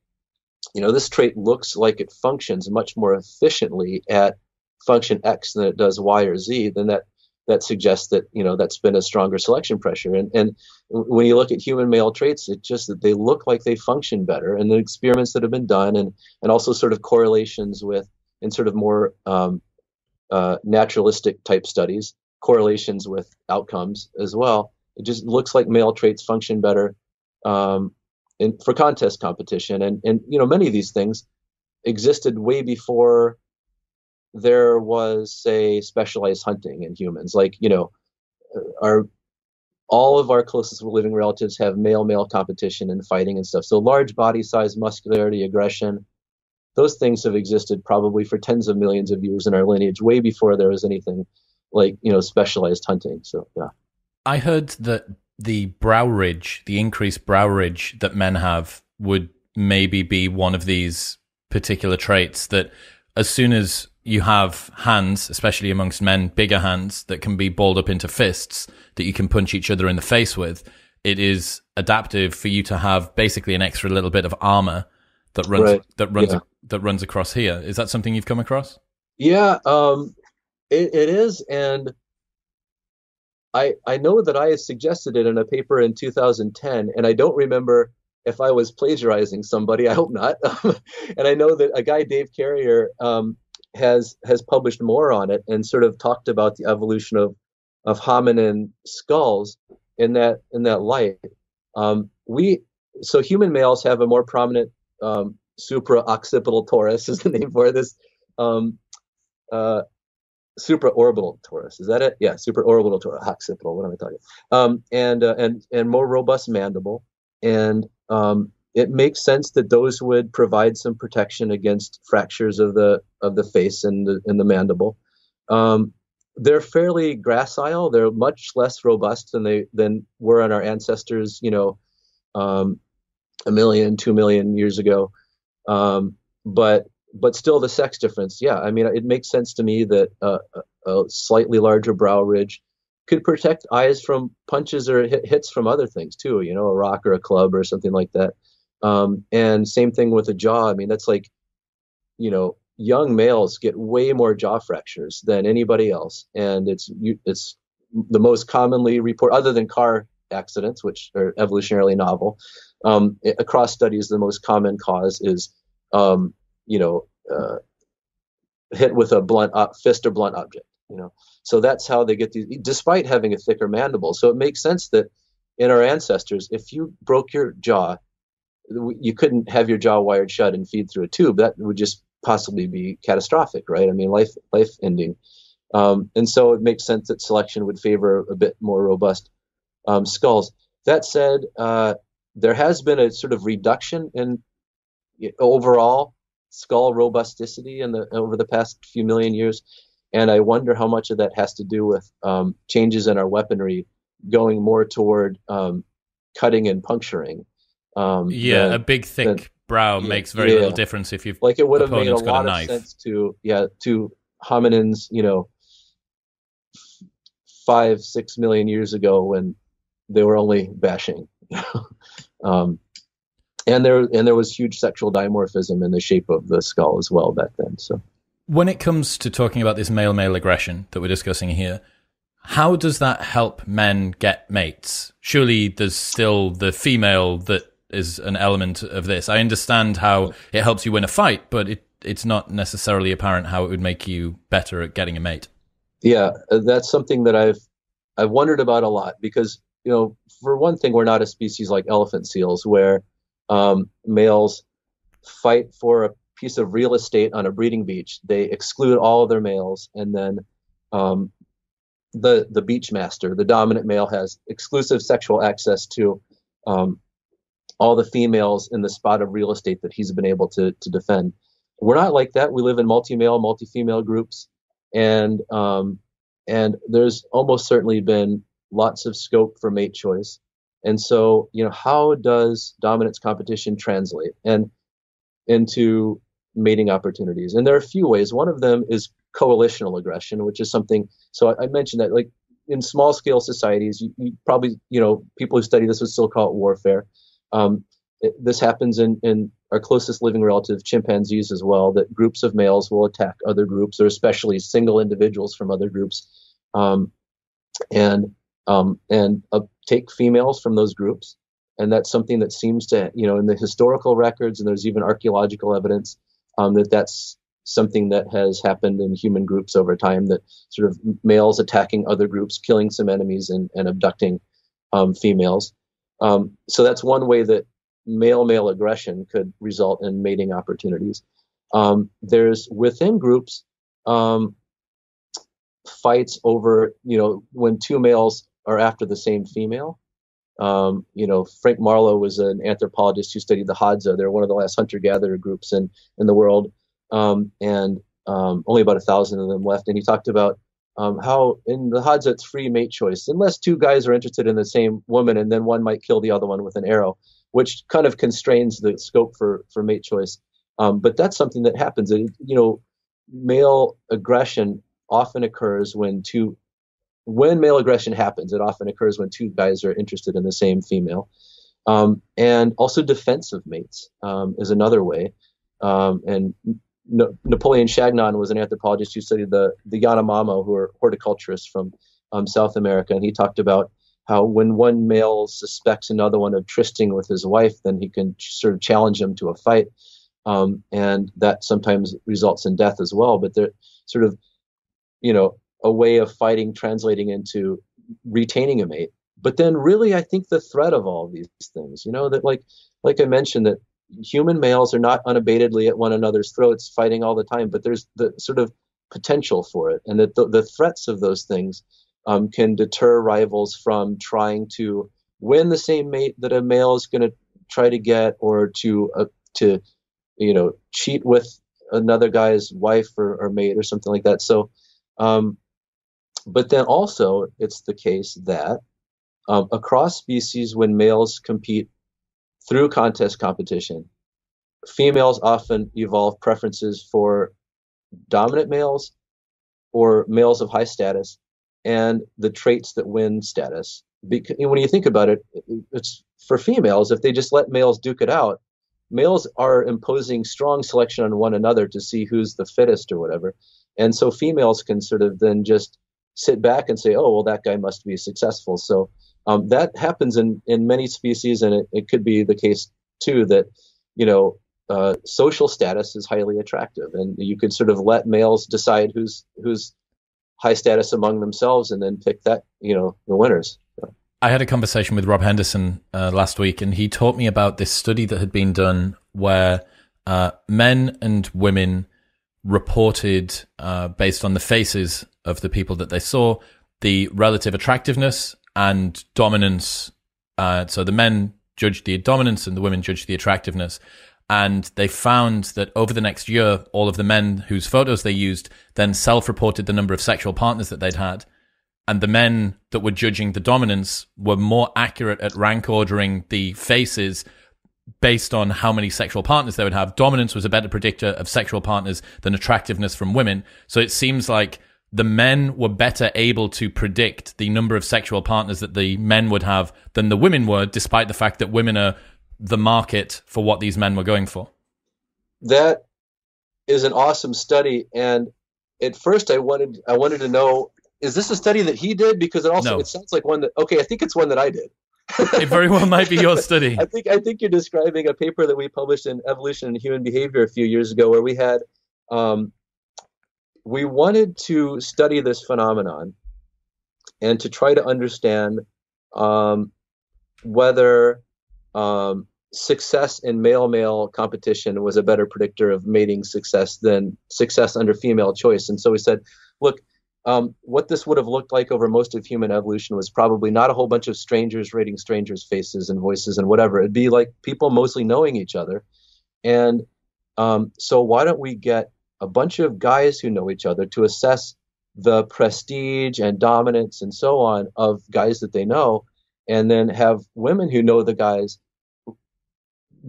you know, this trait looks like it functions much more efficiently at function X than it does Y or Z, then that that suggests that, you know, that's been a stronger selection pressure. And, and when you look at human male traits, it's just that they look like they function better. And the experiments that have been done, and, and also sort of correlations with, in sort of more um, uh, naturalistic type studies, correlations with outcomes as well. It just looks like male traits function better um, in, for contest competition. And, and, you know, many of these things existed way before there was, say, specialized hunting in humans. Like, you know, our all of our closest living relatives have male-male competition and fighting and stuff. So large body size, muscularity, aggression, those things have existed probably for tens of millions of years in our lineage, way before there was anything like, you know, specialized hunting. So, yeah. I heard that the brow ridge, the increased brow ridge that men have would maybe be one of these particular traits, that as soon as you have hands, especially amongst men, bigger hands that can be balled up into fists that you can punch each other in the face with, it is adaptive for you to have basically an extra little bit of armor that runs right. that runs yeah. that runs across here. Is that something you've come across? Yeah, um, it, it is, and I, I know that I suggested it in a paper in two thousand ten, and I don't remember if I was plagiarizing somebody. I hope not. And I know that a guy, Dave Carrier, um, has has published more on it and sort of talked about the evolution of, of hominin skulls in that in that light. Um, we so human males have a more prominent um, supraoccipital torus is the name for this. Um, uh, supraorbital torus, is that it? Yeah, supraorbital torus, occipital, what am I talking about? Um, and, uh, and, and more robust mandible. And um, it makes sense that those would provide some protection against fractures of the of the face and the, and the mandible. Um, they're fairly gracile. They're much less robust than they than were on our ancestors, you know, um, a million, two million years ago. Um, but But still, the sex difference, yeah. I mean, it makes sense to me that uh, a slightly larger brow ridge could protect eyes from punches or hits from other things too. You know, a rock or a club or something like that. Um, and same thing with a jaw. I mean, that's like, you know, young males get way more jaw fractures than anybody else, and it's it's the most commonly report, other than car accidents, which are evolutionarily novel. Um, across studies, the most common cause is um, you know, uh, hit with a blunt uh, fist or blunt object, you know. So that's how they get these, despite having a thicker mandible. So it makes sense that in our ancestors, if you broke your jaw, you couldn't have your jaw wired shut and feed through a tube. That would just possibly be catastrophic, right? I mean, life, life ending. Um, and so it makes sense that selection would favor a bit more robust um, skulls. That said, uh, there has been a sort of reduction in overall skull robusticity in the over the past few million years, and I wonder how much of that has to do with um, changes in our weaponry going more toward um, cutting and puncturing. Um, yeah, than, a big thick than, brow yeah, makes very yeah. little difference if you've like it would have made a lot a of sense to yeah to hominins, you know, five six million years ago when they were only bashing. um, And there and there was huge sexual dimorphism in the shape of the skull as well back then. So, when it comes to talking about this male-male aggression that we're discussing here, how does that help men get mates? Surely there's still the female that is an element of this. I understand how it helps you win a fight, but it, it's not necessarily apparent how it would make you better at getting a mate. Yeah, that's something that I've I've wondered about a lot because, you know, for one thing, we're not a species like elephant seals where Um, males fight for a piece of real estate on a breeding beach. They exclude all other males, and then um, the the beach master, the dominant male, has exclusive sexual access to um, all the females in the spot of real estate that he's been able to to defend. We're not like that. We live in multi-male, multi-female groups, and um, and there's almost certainly been lots of scope for mate choice. And so, you know, how does dominance competition translate and into mating opportunities? And there are a few ways. One of them is coalitional aggression, which is something. So I, I mentioned that, like, in small scale societies, you, you probably, you know, people who study this would still call it warfare. Um, it, this happens in, in our closest living relative, chimpanzees, as well, that groups of males will attack other groups, or especially single individuals from other groups, um, and um, and uh, take females from those groups. And that's something that seems to, you know, in the historical records, and there's even archaeological evidence um, that that's something that has happened in human groups over time, that sort of males attacking other groups, killing some enemies, and, and abducting um, females. Um, so that's one way that male-male aggression could result in mating opportunities. Um, there's within groups um, fights over, you know, when two males are after the same female. Um, you know, Frank Marlowe was an anthropologist who studied the Hadza. They're one of the last hunter-gatherer groups in, in the world, um, and um, only about a thousand of them left. And he talked about um, how in the Hadza it's free mate choice, unless two guys are interested in the same woman, and then one might kill the other one with an arrow, which kind of constrains the scope for, for mate choice. Um, but that's something that happens. It, you know, male aggression often occurs when two When male aggression happens, it often occurs when two guys are interested in the same female. Um, and also defensive mates um, is another way. Um, and no, Napoleon Chagnon was an anthropologist who studied the, the Yanomamo, who are horticulturists from um, South America. And he talked about how when one male suspects another one of trysting with his wife, then he can sort of challenge him to a fight. Um, and that sometimes results in death as well. But they're sort of, you know, a way of fighting translating into retaining a mate. But then really, I think the threat of all of these things, you know, that like, like I mentioned, that human males are not unabatedly at one another's throats fighting all the time, but there's the sort of potential for it. And that the, the threats of those things um, can deter rivals from trying to win the same mate that a male is going to try to get, or to, uh, to, you know, cheat with another guy's wife or, or mate or something like that. So, um, But then also, it's the case that um, across species, when males compete through contest competition, females often evolve preferences for dominant males or males of high status, and the traits that win status. Because when you think about it, it's for females, if they just let males duke it out, males are imposing strong selection on one another to see who's the fittest or whatever. And so females can sort of then just sit back and say, oh, well, that guy must be successful. So um, that happens in, in many species. And it, it could be the case, too, that, you know, uh, social status is highly attractive. And you could sort of let males decide who's who's high status among themselves, and then pick that, you know, the winners. So. I had a conversation with Rob Henderson uh, last week, and he taught me about this study that had been done where uh, men and women reported uh, based on the faces of the people that they saw, the relative attractiveness and dominance. Uh, so the men judged the dominance and the women judged the attractiveness. And they found that over the next year, all of the men whose photos they used then self-reported the number of sexual partners that they'd had. And the men that were judging the dominance were more accurate at rank ordering the faces based on how many sexual partners they would have. Dominance was a better predictor of sexual partners than attractiveness from women. So it seems like the men were better able to predict the number of sexual partners that the men would have than the women were, despite the fact that women are the market for what these men were going for. That is an awesome study. And at first I wanted, I wanted to know, is this a study that he did? Because it also, no. It sounds like one that, okay, I think it's one that I did. It very well might be your study. I think, I think you're describing a paper that we published in Evolution and Human Behavior a few years ago, where we had, um, we wanted to study this phenomenon and to try to understand um, whether um, success in male-male competition was a better predictor of mating success than success under female choice. And so we said, look, um, what this would have looked like over most of human evolution was probably not a whole bunch of strangers rating strangers' faces and voices and whatever. It'd be like people mostly knowing each other. And um, so why don't we get a bunch of guys who know each other to assess the prestige and dominance and so on of guys that they know, and then have women who know the guys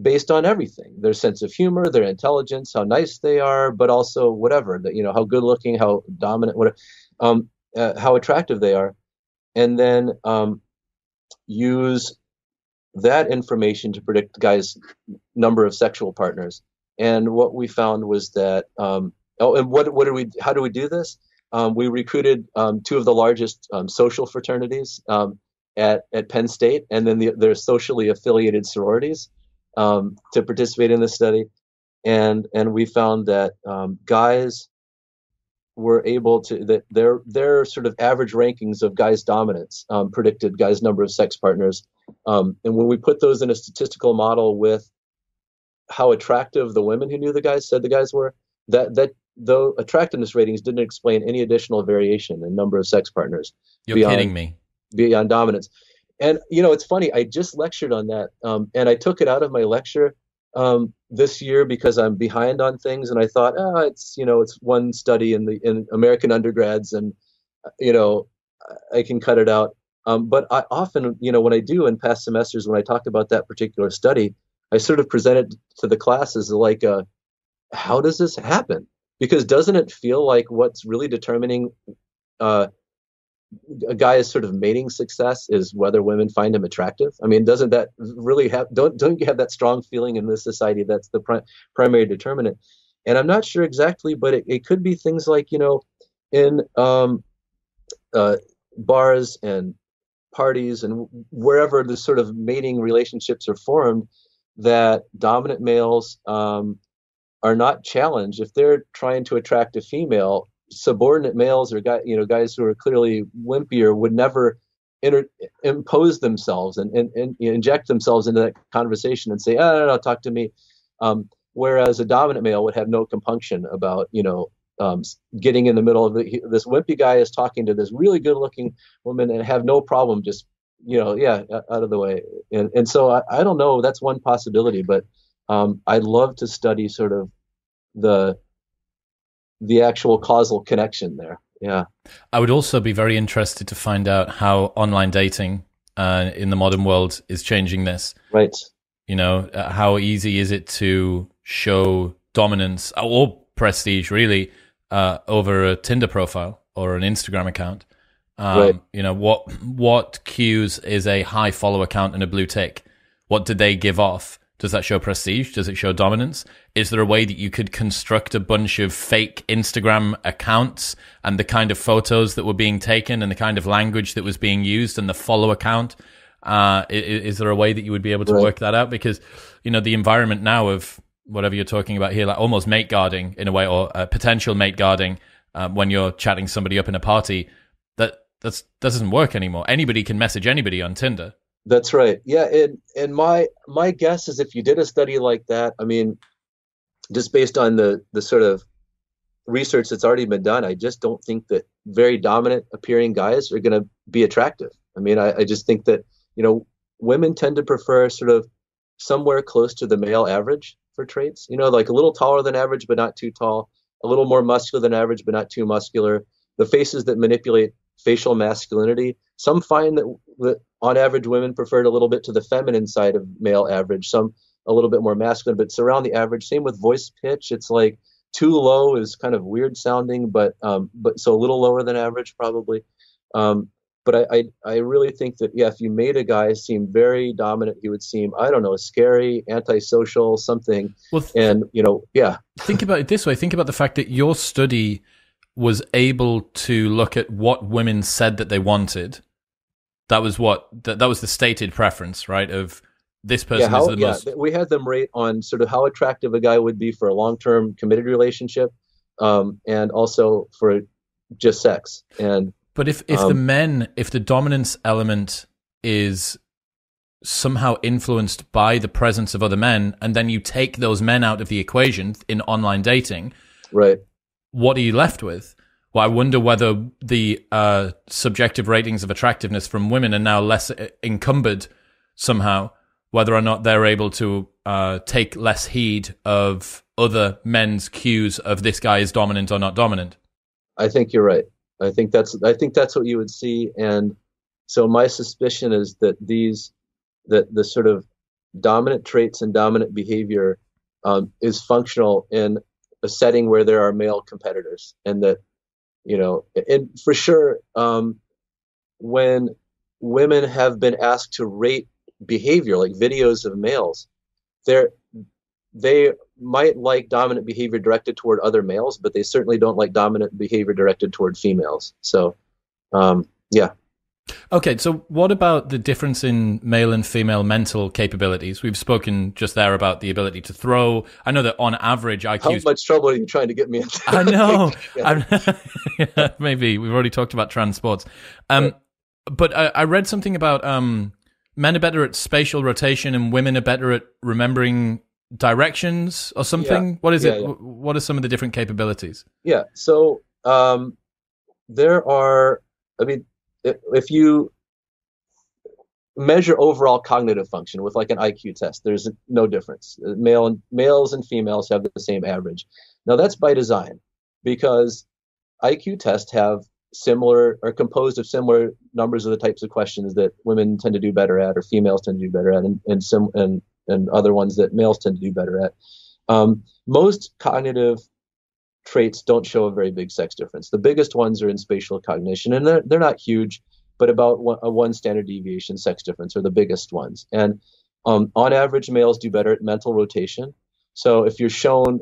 based on everything, their sense of humor, their intelligence, how nice they are, but also whatever, that, you know, how good looking, how dominant, whatever, um, uh, how attractive they are. And then um, use that information to predict guys' number of sexual partners. And what we found was that, um, oh, and what, what do we, how do we do this? um, we recruited um, two of the largest um, social fraternities um, at, at Penn State, and then the, their socially affiliated sororities um, to participate in this study. And and we found that um, guys were able to, that their their sort of average rankings of guys' dominance um, predicted guys' number of sex partners. Um, and when we put those in a statistical model with how attractive the women who knew the guys said the guys were, that that though attractiveness ratings didn't explain any additional variation in number of sex partners. You're beyond, kidding me. Beyond dominance. And, you know, it's funny, I just lectured on that, um, and I took it out of my lecture um, this year because I'm behind on things, and I thought, oh, it's, you know, it's one study in the in American undergrads, and, you know, I can cut it out. Um, but I often, you know, when I do in past semesters, when I talk about that particular study, I sort of present it to the classes like, uh, how does this happen? Because doesn't it feel like what's really determining uh, a guy's sort of mating success is whether women find him attractive? I mean, doesn't that really have, don't don't you have that strong feeling in this society that's the pri- primary determinant? And I'm not sure exactly, but it, it could be things like, you know, in um, uh, bars and parties and wherever the sort of mating relationships are formed, that dominant males um, are not challenged if they're trying to attract a female. Subordinate males or guy, you know, guys who are clearly wimpier would never inter- impose themselves and, and, and inject themselves into that conversation and say, "Oh, no, no, no, talk to me." Um, whereas a dominant male would have no compunction about, you know, um, getting in the middle of the, he, this wimpy guy is talking to this really good-looking woman and have no problem just, you know, yeah, out of the way. And and so I, I don't know. That's one possibility, but um, I'd love to study sort of the the actual causal connection there. Yeah, I would also be very interested to find out how online dating uh, in the modern world is changing this. Right. You know, uh, how easy is it to show dominance or prestige, really, uh, over a Tinder profile or an Instagram account? Um, right. You know, what what cues is a high follower count and a blue tick? What do they give off? Does that show prestige? Does it show dominance? Is there a way that you could construct a bunch of fake Instagram accounts and the kind of photos that were being taken and the kind of language that was being used and the follower count? Uh, is, is there a way that you would be able to right. work that out? Because, you know, the environment now of whatever you're talking about here, like almost mate guarding in a way, or uh, potential mate guarding um, when you're chatting somebody up in a party, that that's, that doesn't work anymore. Anybody can message anybody on Tinder. That's right. Yeah, and and my my guess is if you did a study like that, I mean, just based on the the sort of research that's already been done, I just don't think that very dominant appearing guys are going to be attractive. I mean, I, I just think that, you know, women tend to prefer sort of somewhere close to the male average for traits, you know, like a little taller than average, but not too tall, a little more muscular than average, but not too muscular. The faces that manipulate facial masculinity. Some find that, that on average women preferred a little bit to the feminine side of male average, some a little bit more masculine, but it's around the average. Same with voice pitch. It's like too low is kind of weird sounding, but um, but so a little lower than average probably. Um, but I, I I really think that, yeah, if you made a guy seem very dominant, he would seem, I don't know, scary, antisocial, something. Well, th- and, you know, yeah. Think about it this way. Think about the fact that your study was able to look at what women said that they wanted. That was what that, that was the stated preference, right? Of this person yeah, how, is the yeah, most. We had them rate on sort of how attractive a guy would be for a long-term committed relationship, um, and also for just sex. And but if if um, the men, if the dominance element is somehow influenced by the presence of other men, and then you take those men out of the equation in online dating, right? What are you left with? Well, I wonder whether the uh, subjective ratings of attractiveness from women are now less encumbered somehow, whether or not they're able to uh, take less heed of other men's cues of this guy is dominant or not dominant. I think you're right. I think that's I think that's what you would see. And so my suspicion is that these that the sort of dominant traits and dominant behavior um, is functional in a setting where there are male competitors, and that, you know, and for sure, um, when women have been asked to rate behavior, like videos of males, they're they might like dominant behavior directed toward other males, but they certainly don't like dominant behavior directed toward females. So, um, yeah. Okay, so what about the difference in male and female mental capabilities? We've spoken just there about the ability to throw. I know that on average I Q... How much trouble are you trying to get me into? I know. Yeah. Maybe. We've already talked about transports. Um, yeah. But I, I read something about um, men are better at spatial rotation and women are better at remembering directions or something. Yeah. What is yeah, it? Yeah. What are some of the different capabilities? Yeah, so um, there are... I mean... If you measure overall cognitive function with like an I Q test, there's no difference. Male and, males and females have the same average. Now that's by design, because I Q tests have similar, are composed of similar numbers of the types of questions that women tend to do better at, or females tend to do better at, and and some and, and other ones that males tend to do better at. Um, most cognitive traits don't show a very big sex difference. The biggest ones are in spatial cognition, and they're, they're not huge, but about one, a one standard deviation sex difference are the biggest ones. And um, on average, males do better at mental rotation. So if you're shown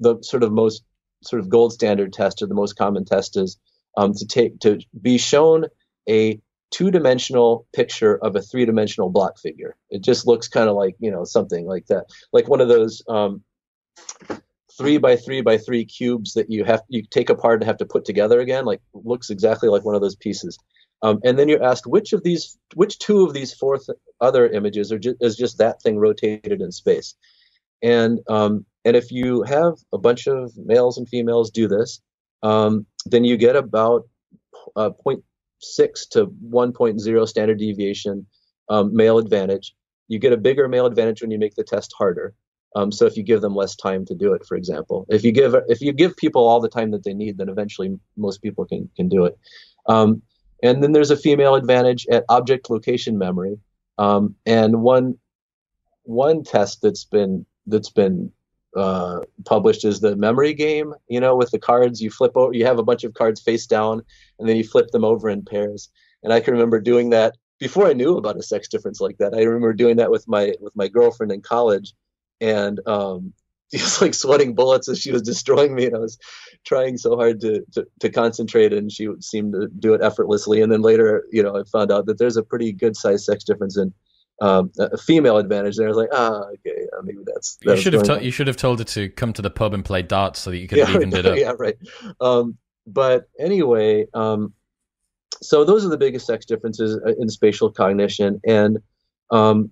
the sort of most sort of gold standard test, or the most common test, is um, to take to be shown a two-dimensional picture of a three-dimensional block figure. It just looks kind of like, you know, something like that, like one of those um, three by three by three cubes that you have, you take apart and have to put together again, like looks exactly like one of those pieces. Um, and then you're asked which of these, which two of these four th- other images are ju- is just that thing rotated in space. And, um, and if you have a bunch of males and females do this, um, then you get about uh, zero point six to one point zero standard deviation um, male advantage. You get a bigger male advantage when you make the test harder. Um, so if you give them less time to do it, for example, if you give if you give people all the time that they need, then eventually most people can can do it. Um, and then there's a female advantage at object location memory. Um, and one one test that's been that's been uh, published is the memory game. You know, with the cards, you flip over, you have a bunch of cards face down, and then you flip them over in pairs. And I can remember doing that before I knew about a sex difference like that. I remember doing that with my with my girlfriend in college. And um, she was like sweating bullets as she was destroying me, and I was trying so hard to, to to concentrate, and she seemed to do it effortlessly. And then later, you know, I found out that there's a pretty good sized sex difference in um, a female advantage there. I was like, ah, okay, yeah, maybe that's. That you should have to- you should have told her to come to the pub and play darts so that you could yeah, have evened it up. Yeah, right. Um, but anyway, um, so those are the biggest sex differences in spatial cognition, and. Um,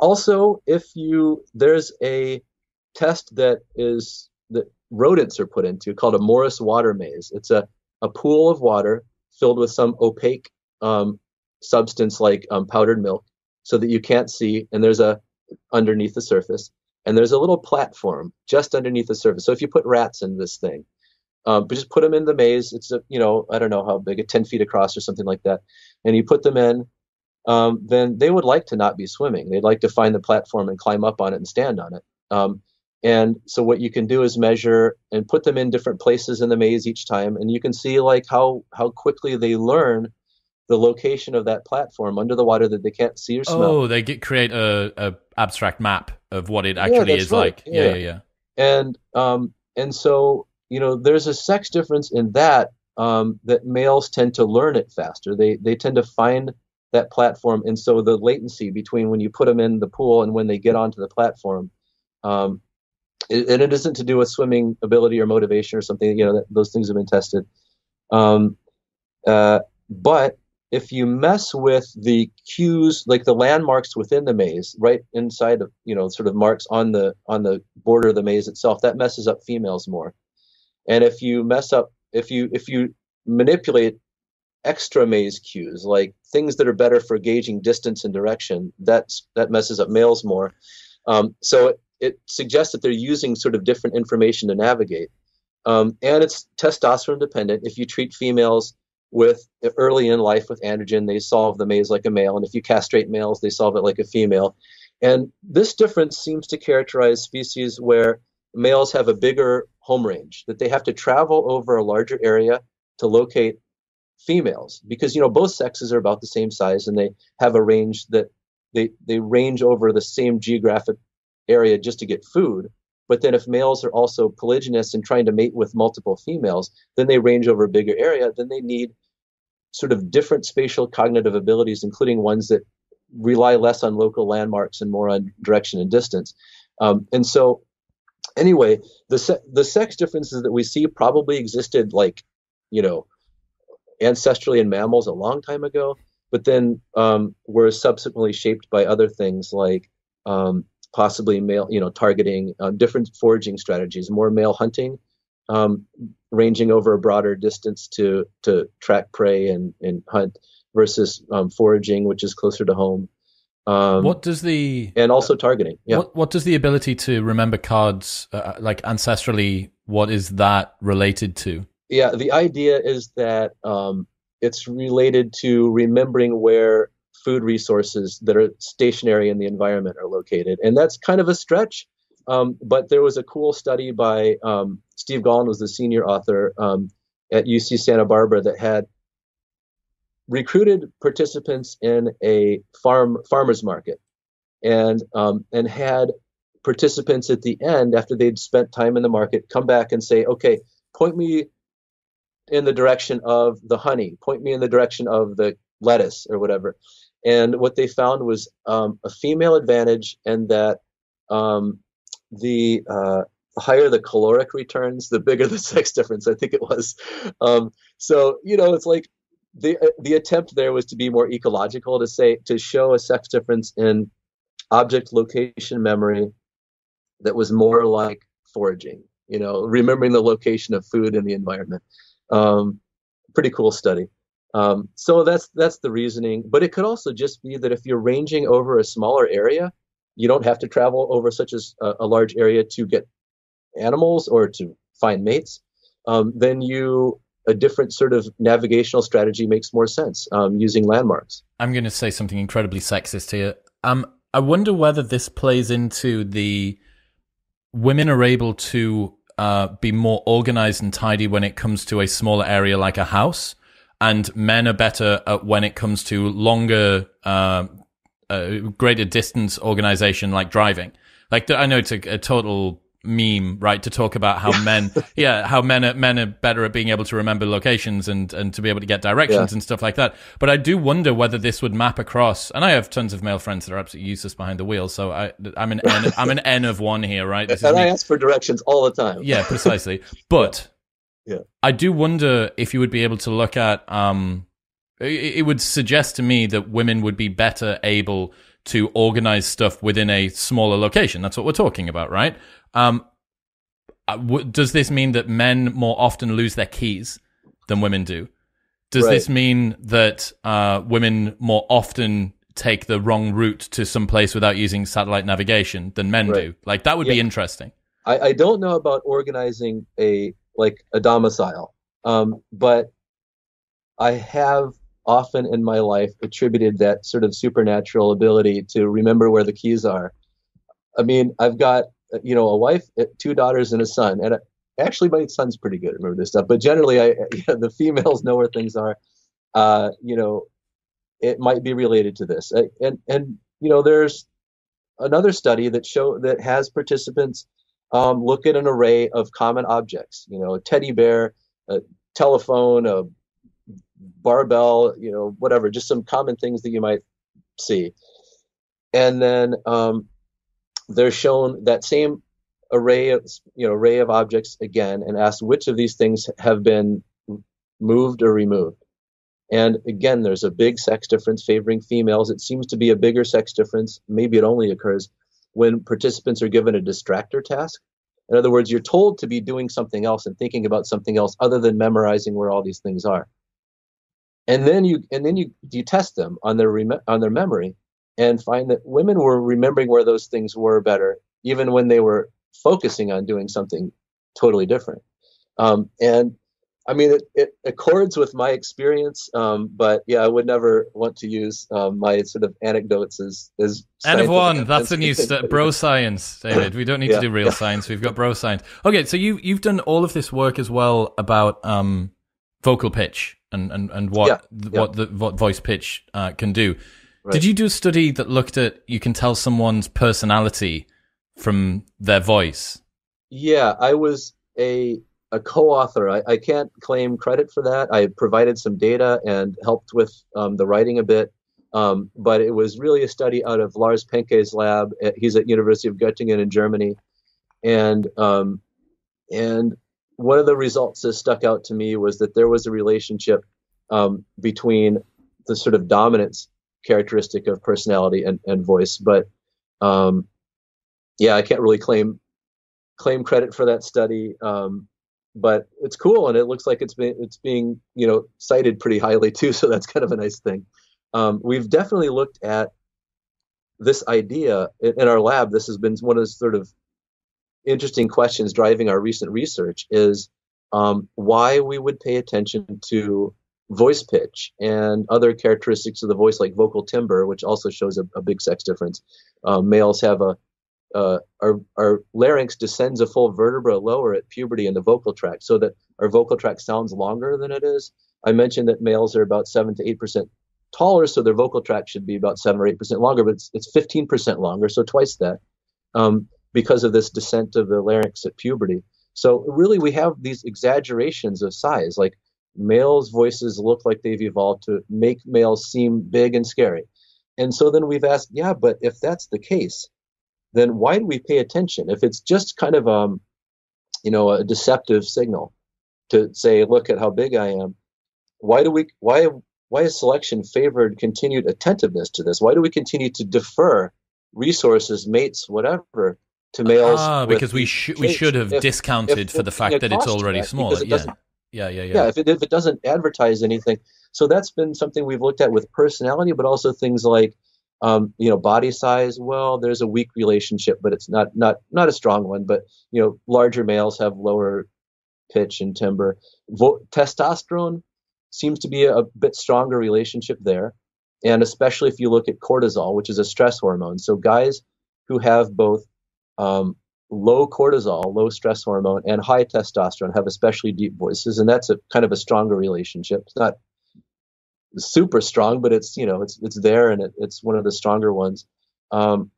Also, if you there's a test that is that rodents are put into called a Morris water maze. It's a, a pool of water filled with some opaque um, substance like um, powdered milk, so that you can't see. And there's a underneath the surface, and there's a little platform just underneath the surface. So if you put rats in this thing, um, but just put them in the maze. It's a, you know, I don't know how big, ten feet across or something like that, and you put them in. Um, then they would like to not be swimming. They'd like to find the platform and climb up on it and stand on it. Um, and so what you can do is measure and put them in different places in the maze each time. And you can see like how, how quickly they learn the location of that platform under the water that they can't see or smell. Oh, they get, create a, a abstract map of what it actually yeah, is right. like. Yeah. yeah, yeah. And, um, and so, you know, there's a sex difference in that, um, that males tend to learn it faster. They, they tend to find that platform, and so the latency between when you put them in the pool and when they get onto the platform, um, it, and it isn't to do with swimming ability or motivation or something. You know, that, those things have been tested. Um, uh, but if you mess with the cues, like the landmarks within the maze, right inside of, you know, sort of marks on the on the border of the maze itself, that messes up females more. And if you mess up, if you if you manipulate extra maze cues, like things that are better for gauging distance and direction, that's that messes up males more. Um, so it, it suggests that they're using sort of different information to navigate. Um, and it's testosterone dependent. If you treat females with early in life with androgen, they solve the maze like a male. And if you castrate males, they solve it like a female. And this difference seems to characterize species where males have a bigger home range, that they have to travel over a larger area to locate females, because, you know, both sexes are about the same size, and they have a range that they they range over the same geographic area just to get food. But then if males are also polygynous and trying to mate with multiple females, then they range over a bigger area, then they need sort of different spatial cognitive abilities, including ones that rely less on local landmarks and more on direction and distance. Um, and so anyway, the se- the sex differences that we see probably existed, like, you know, ancestrally in mammals a long time ago, but then um, were subsequently shaped by other things like um, possibly male, you know, targeting, uh, different foraging strategies, more male hunting, um, ranging over a broader distance to to track prey and, and hunt versus um, foraging, which is closer to home. Um, what does the and also targeting? Yeah. What, what does the ability to remember cards, uh, like ancestrally, what is that related to? Yeah, the idea is that um, it's related to remembering where food resources that are stationary in the environment are located, and that's kind of a stretch. Um, but there was a cool study by um, Steve Gallen, was the senior author um, at U C Santa Barbara, that had recruited participants in a farm farmers market, and um, and had participants at the end, after they'd spent time in the market, come back and say, "Okay, point me in the direction of the honey. Point me in the direction of the lettuce," or whatever. And what they found was um, a female advantage, and that um, the uh, higher the caloric returns, the bigger the sex difference, I think it was. Um, so you know, it's like. The the attempt there was to be more ecological, to say to show a sex difference in object location memory that was more like foraging, you know, remembering the location of food in the environment. Um, pretty cool study. Um, so that's that's the reasoning. But it could also just be that if you're ranging over a smaller area, you don't have to travel over such as a, a large area to get animals or to find mates. Um, then you. A different sort of navigational strategy makes more sense, um, using landmarks. I'm going to say something incredibly sexist here. Um, I wonder whether this plays into the women are able to uh, be more organized and tidy when it comes to a smaller area like a house, and men are better at when it comes to longer, uh, uh, greater distance organization like driving. Like the, I know it's a, a total... meme, right, to talk about how men yeah how men are men are better at being able to remember locations and and to be able to get directions, yeah. and stuff like that. But I do wonder whether this would map across, and I have tons of male friends that are absolutely useless behind the wheel, so i i'm an n, i'm an n of one here, right? This and I ask for directions all the time. Yeah, precisely. But yeah. yeah I do wonder if you would be able to look at um it, it would suggest to me that women would be better able to organize stuff within a smaller location. That's what we're talking about, right? Um, does this mean that men more often lose their keys than women do? Does right. this mean that uh, women more often take the wrong route to some place without using satellite navigation than men right. do? Like, that would yeah. be interesting. I, I don't know about organizing a like a domicile, um, but I have often in my life attributed that sort of supernatural ability to remember where the keys are. I mean, I've got... you know, a wife, two daughters, and a son. And actually, my son's pretty good at remembering this stuff. But generally, I, you know, the females know where things are. Uh, you know, it might be related to this. And and you know, there's another study that show that has participants um, look at an array of common objects. You know, a teddy bear, a telephone, a barbell. You know, whatever, just some common things that you might see. And then. Um, They're shown that same array of, you know, array of objects again, and asked which of these things have been moved or removed. And again, there's a big sex difference favoring females. It seems to be a bigger sex difference. Maybe it only occurs when participants are given a distractor task. In other words, you're told to be doing something else and thinking about something else other than memorizing where all these things are. And then you and then you, you test them on their rem- on their memory. And find that women were remembering where those things were better, even when they were focusing on doing something totally different. Um, and I mean, it, it accords with my experience, um, but yeah, I would never want to use um, my sort of anecdotes as as. N of one, that's a new st- bro science, David. We don't need yeah, to do real yeah. science. We've got bro science. Okay, so you you've done all of this work as well about um, vocal pitch and and and what yeah, yeah. what the what voice pitch uh, can do. Right. Did you do a study that looked at, you can tell someone's personality from their voice? Yeah, I was a a co-author. I, I can't claim credit for that. I provided some data and helped with um, the writing a bit. Um, but it was really a study out of Lars Penke's lab. He's at University of Göttingen in Germany. And um, and one of the results that stuck out to me was that there was a relationship um, between the sort of dominance characteristic of personality and, and voice. But um, yeah, I can't really claim claim credit for that study. Um, but it's cool, and it looks like it's been it's being you know cited pretty highly too. So that's kind of a nice thing. Um, we've definitely looked at this idea in our lab. This has been one of the sort of interesting questions driving our recent research is um, why we would pay attention to voice pitch and other characteristics of the voice, like vocal timbre, which also shows a, a big sex difference. Uh, males have a uh, our our larynx descends a full vertebra lower at puberty in the vocal tract, so that our vocal tract sounds longer than it is. I mentioned that males are about seven to eight percent taller, so their vocal tract should be about seven or eight percent longer, but it's it's fifteen percent longer, so twice that. Um, because of this descent of the larynx at puberty. So really we have these exaggerations of size, like males' voices look like they've evolved to make males seem big and scary. And so then we've asked, yeah, but if that's the case, then why do we pay attention? If it's just kind of um, you know, a deceptive signal to say, look at how big I am, why do we, why, why is selection favored continued attentiveness to this? Why do we continue to defer resources, mates, whatever, to males? Ah, because we sh- we should have if, discounted if, if, for the fact it that it's already that, smaller. It yeah. yeah, yeah, yeah. Yeah, if it, if it doesn't advertise anything. So that's been something we've looked at with personality, but also things like, um, you know, body size. Well, there's a weak relationship, but it's not not not a strong one. But, you know, larger males have lower pitch and timbre. Vo- testosterone seems to be a, a bit stronger relationship there. And especially if you look at cortisol, which is a stress hormone. So guys who have both Um, low cortisol, low stress hormone, and high testosterone have especially deep voices, and that's a kind of a stronger relationship. It's not super strong, but it's you know it's it's there, and it, it's one of the stronger ones. Um,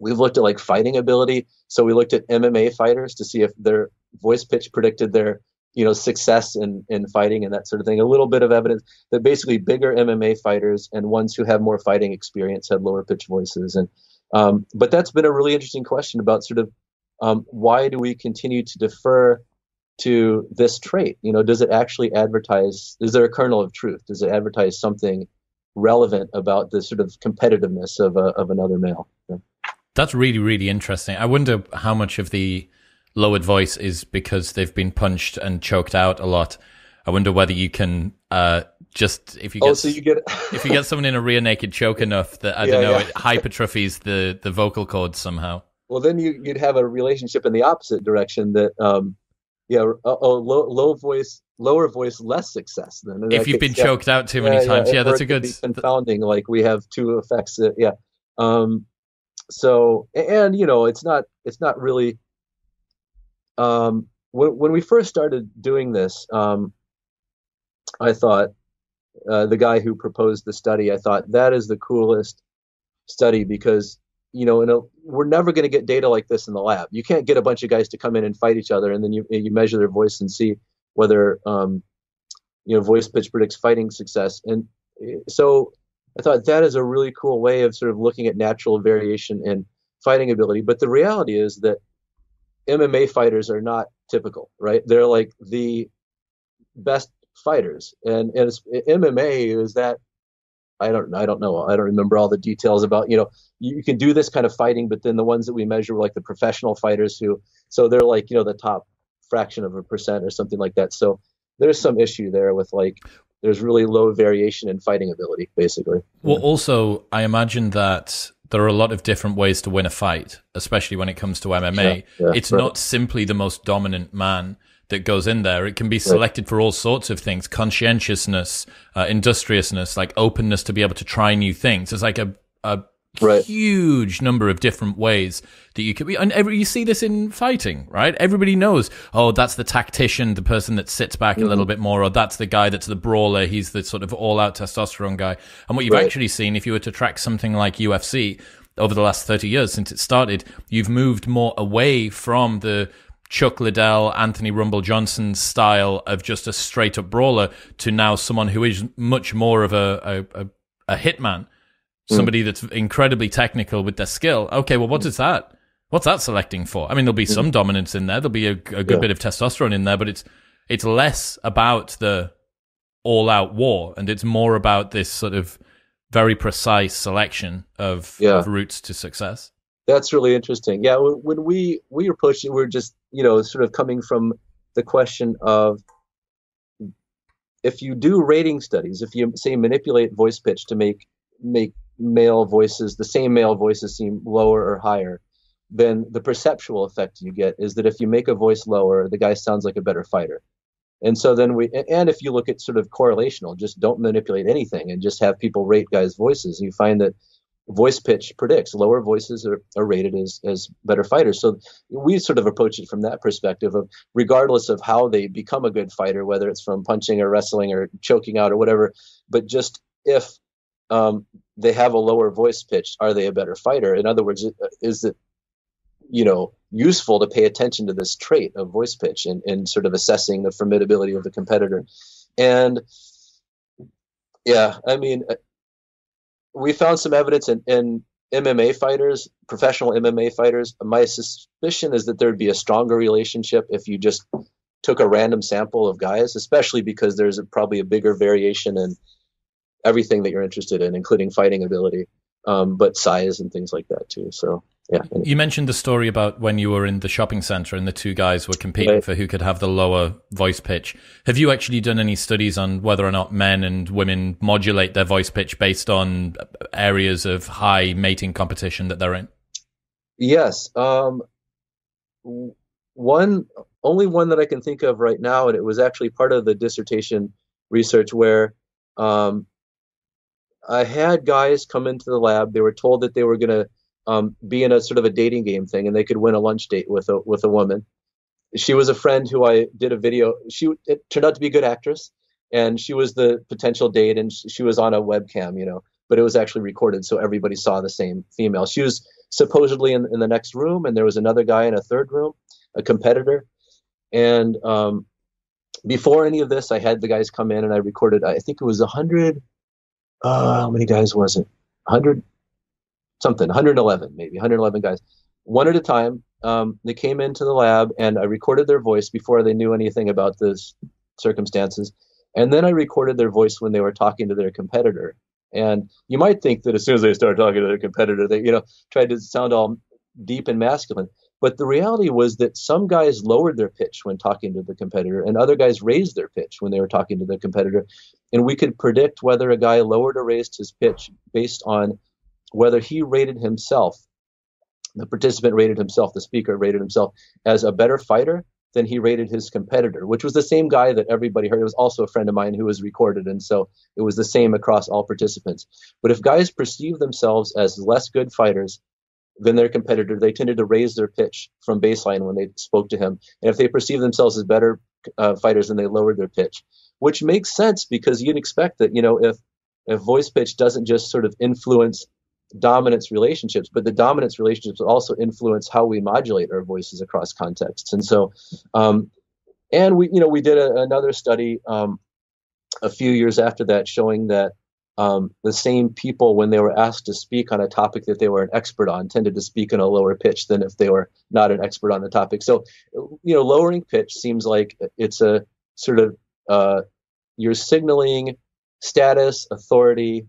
we've looked at like fighting ability, so we looked at M M A fighters to see if their voice pitch predicted their you know success in in fighting and that sort of thing. A little bit of evidence that basically bigger M M A fighters and ones who have more fighting experience had lower pitch voices. And Um, but that's been a really interesting question about sort of um, why do we continue to defer to this trait? You know, does it actually advertise? Is there a kernel of truth? Does it advertise something relevant about the sort of competitiveness of a, of another male? Yeah. That's really, really interesting. I wonder how much of the lowered voice is because they've been punched and choked out a lot. I wonder whether you can uh, just if you get, oh, so you get if you get someone in a rear naked choke enough that I yeah, don't know yeah. it hypertrophies the, the vocal cords somehow. Well, then you, you'd have a relationship in the opposite direction that um, yeah, oh, oh low, low voice, lower voice, less success. Then if you've case, been yeah. choked out too many yeah, times, yeah, yeah that's a good confounding. Like we have two effects, that, yeah. Um, so and you know it's not it's not really um, when when we first started doing this. Um, I thought uh, the guy who proposed the study, I thought that is the coolest study because, you know, in a, we're never going to get data like this in the lab. You can't get a bunch of guys to come in and fight each other. And then you you measure their voice and see whether, um, you know, voice pitch predicts fighting success. And so I thought that is a really cool way of sort of looking at natural variation in fighting ability. But the reality is that M M A fighters are not typical, right? They're like the best fighters, and and it's, M M A is that I don't I don't know I don't remember all the details about you know you, you can do this kind of fighting, but then the ones that we measure were like the professional fighters who so they're like you know the top fraction of a percent or something like that. So there's some issue there with like there's really low variation in fighting ability basically. Well, also I imagine that there are a lot of different ways to win a fight, especially when it comes to M M A. Yeah, yeah, it's right. Not simply the most dominant man that goes in there. It can be selected for all sorts of things: conscientiousness, uh, industriousness, like openness to be able to try new things. There's like a a right. huge number of different ways that you could be. And every, you see this in fighting, right? Everybody knows, oh, that's the tactician, the person that sits back mm-hmm. a little bit more, or that's the guy that's the brawler. He's the sort of all-out testosterone guy. And what you've right. actually seen, if you were to track something like U F C, over the last thirty years since it started, you've moved more away from the Chuck Liddell, Anthony Rumble Johnson style of just a straight up brawler to now someone who is much more of a, a, a, a hitman, somebody mm. that's incredibly technical with their skill. Okay, well, what is that? What's that selecting for? I mean, there'll be some mm. dominance in there. There'll be a, a good yeah. bit of testosterone in there, but it's it's less about the all-out war, and it's more about this sort of very precise selection of, yeah. of routes to success. That's really interesting. Yeah, when we we approached it, we we're just, you know, sort of coming from the question of, if you do rating studies, if you say manipulate voice pitch to make make male voices, the same male voices seem lower or higher, then the perceptual effect you get is that if you make a voice lower, the guy sounds like a better fighter. And so then we, and if you look at sort of correlational, just don't manipulate anything and just have people rate guys' voices, you find that voice pitch predicts lower voices are, are rated as, as better fighters. So we sort of approach it from that perspective of, regardless of how they become a good fighter, whether it's from punching or wrestling or choking out or whatever, but just if um, they have a lower voice pitch, are they a better fighter? In other words, is it, you know, useful to pay attention to this trait of voice pitch and, and sort of assessing the formidability of the competitor. And yeah, I mean, we found some evidence in, in M M A fighters, professional M M A fighters. My suspicion is that there'd be a stronger relationship if you just took a random sample of guys, especially because there's a, probably a bigger variation in everything that you're interested in, including fighting ability, um, but size and things like that too. So, yeah. Anyway. You mentioned the story about when you were in the shopping center and the two guys were competing right. for who could have the lower voice pitch. Have you actually done any studies on whether or not men and women modulate their voice pitch based on areas of high mating competition that they're in? Yes. Um, one, only one that I can think of right now, and it was actually part of the dissertation research where um, I had guys come into the lab. They were told that they were going to Um, be in a sort of a dating game thing, and they could win a lunch date with a with a woman. She was a friend who I did a video. She it turned out to be a good actress, and she was the potential date, and she was on a webcam, you know, but it was actually recorded, so everybody saw the same female. She was supposedly in, in the next room, and there was another guy in a third room, a competitor. And um, before any of this, I had the guys come in, and I recorded, I think it was a hundred, uh, how many guys was it? a hundred? Something, one hundred eleven, maybe one hundred eleven guys, one at a time. Um, they came into the lab, and I recorded their voice before they knew anything about those circumstances. And then I recorded their voice when they were talking to their competitor. And you might think that as soon as they started talking to their competitor, they, you know, tried to sound all deep and masculine. But the reality was that some guys lowered their pitch when talking to the competitor, and other guys raised their pitch when they were talking to the competitor. And we could predict whether a guy lowered or raised his pitch based on whether he rated himself, the participant rated himself, the speaker rated himself as a better fighter than he rated his competitor, which was the same guy that everybody heard. It was also a friend of mine who was recorded, and so it was the same across all participants. But if guys perceive themselves as less good fighters than their competitor, they tended to raise their pitch from baseline when they spoke to him. And if they perceive themselves as better uh, fighters, then they lowered their pitch, which makes sense because you'd expect that, you know, if, if voice pitch doesn't just sort of influence dominance relationships, but the dominance relationships also influence how we modulate our voices across contexts. And so, um, and we, you know, we did a, another study um, a few years after that showing that um, the same people, when they were asked to speak on a topic that they were an expert on, tended to speak in a lower pitch than if they were not an expert on the topic. So, you know, lowering pitch seems like it's a sort of, uh, you're signaling status, authority,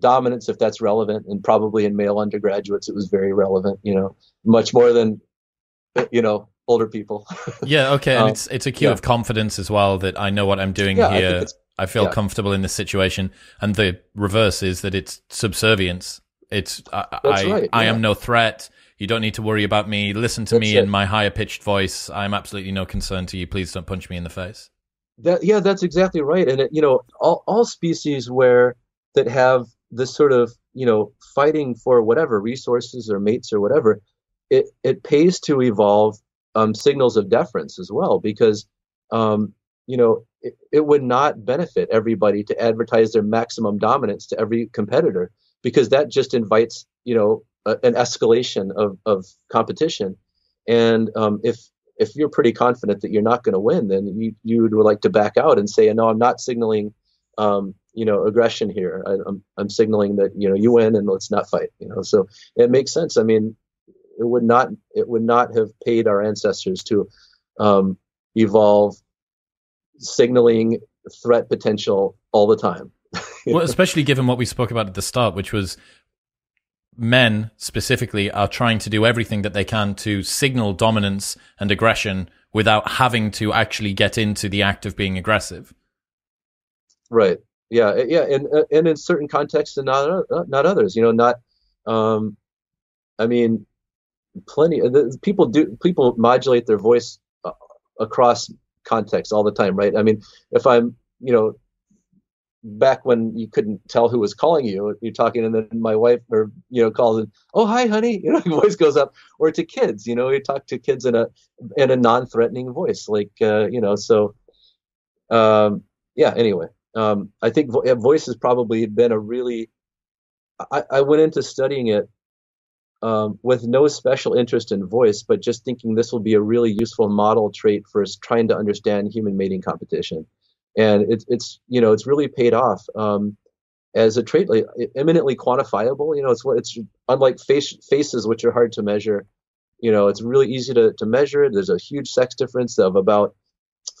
dominance, if that's relevant, and probably in male undergraduates it was very relevant, you know, much more than, you know, older people. Yeah, okay. And um, it's it's a cue yeah. of confidence as well, that I know what I'm doing yeah, here. I, I feel yeah. comfortable in this situation. And the reverse is that it's subservience. It's I I, right, I yeah. am no threat. You don't need to worry about me. Listen to that's me it. in my higher pitched voice. I'm absolutely no concern to you. Please don't punch me in the face. That yeah, that's exactly right. And it, you know, all all species where that have this sort of, you know, fighting for whatever resources or mates or whatever, it, it pays to evolve um, signals of deference as well, because, um, you know, it, it would not benefit everybody to advertise their maximum dominance to every competitor, because that just invites you know, a, an escalation of, of competition. And um, if if you're pretty confident that you're not going to win, then you you would like to back out and say, no, I'm not signaling, um, you know, aggression here. I, I'm I'm signaling that, you know, you win and let's not fight. You know, so it makes sense. I mean, it would not it would not have paid our ancestors to um, evolve signaling threat potential all the time. Well, especially given what we spoke about at the start, which was men specifically are trying to do everything that they can to signal dominance and aggression without having to actually get into the act of being aggressive. Right. Yeah. Yeah. And, and in certain contexts and not, not others, you know, not, um, I mean, plenty of people do, people modulate their voice across contexts all the time. Right. I mean, if I'm, you know, back when you couldn't tell who was calling you, you're talking, and then my wife or you know calls and, oh hi honey, you know, voice goes up. Or to kids, you know, we talk to kids in a in a non-threatening voice, like uh, you know. So um, yeah. Anyway, um, I think vo voice has probably been a really. I, I went into studying it um, with no special interest in voice, but just thinking this will be a really useful model trait for us trying to understand human mating competition. And it's, it's, you know, it's really paid off um, as a trait, like, eminently quantifiable. You know, it's what it's unlike face, faces, which are hard to measure. You know, it's really easy to, to measure. There's a huge sex difference of about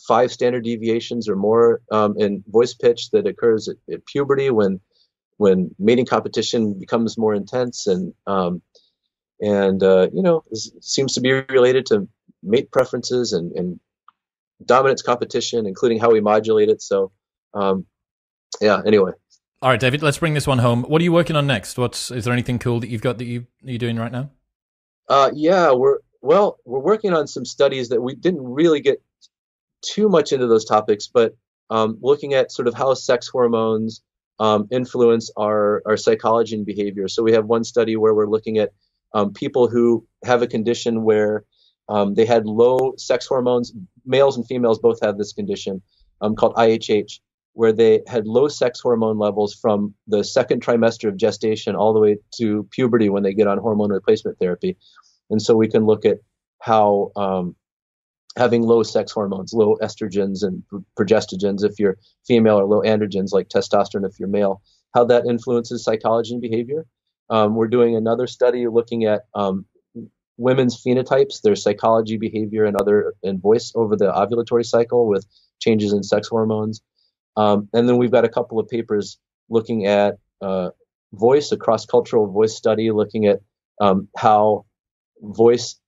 five standard deviations or more um, in voice pitch that occurs at, at puberty when when mating competition becomes more intense. And, um, and uh, you know, it seems to be related to mate preferences and, and dominance competition, including how we modulate it. So, um, yeah, anyway. All right, David, let's bring this one home. What are you working on next? What's, is there anything cool that you've got that you, you're doing right now? Uh, yeah, we're, well, we're working on some studies that we didn't really get too much into those topics, but um, looking at sort of how sex hormones um, influence our, our psychology and behavior. So we have one study where we're looking at um, people who have a condition where Um, they had low sex hormones. Males and females both have this condition um, called I H H, where they had low sex hormone levels from the second trimester of gestation all the way to puberty when they get on hormone replacement therapy. And so we can look at how um, having low sex hormones, low estrogens and progestogens if you're female, or low androgens like testosterone if you're male, how that influences psychology and behavior. Um, we're doing another study looking at um, women's phenotypes, their psychology, behavior, and other and voice over the ovulatory cycle with changes in sex hormones. Um, and then we've got a couple of papers looking at uh, voice, a cross-cultural voice study, looking at um, how voice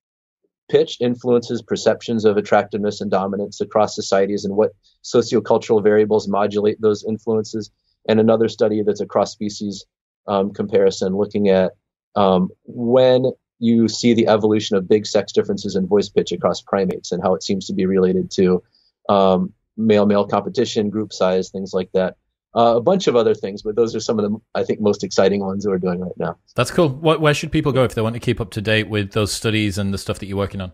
pitch influences perceptions of attractiveness and dominance across societies and what sociocultural variables modulate those influences. And another study that's a cross-species um, comparison looking at um, when you see the evolution of big sex differences in voice pitch across primates and how it seems to be related to um, male-male competition, group size, things like that. Uh, a bunch of other things, but those are some of the, I think, most exciting ones that we're doing right now. That's cool. What, where should people go if they want to keep up to date with those studies and the stuff that you're working on?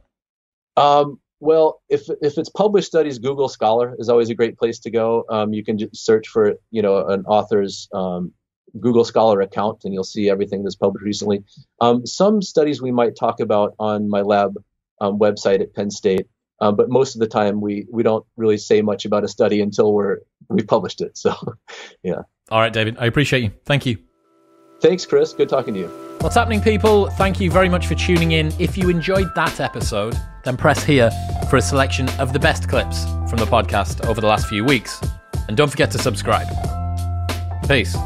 Um, well, if, if it's published studies, Google Scholar is always a great place to go. Um, you can just search for, you know, an author's um, Google Scholar account, and you'll see everything that's published recently. Um, some studies we might talk about on my lab um, website at Penn State, um, but most of the time we we don't really say much about a study until we're we published it. So, yeah. All right, David, I appreciate you. Thank you. Thanks, Chris. Good talking to you. What's happening, people? Thank you very much for tuning in. If you enjoyed that episode, then press here for a selection of the best clips from the podcast over the last few weeks, and don't forget to subscribe. Peace.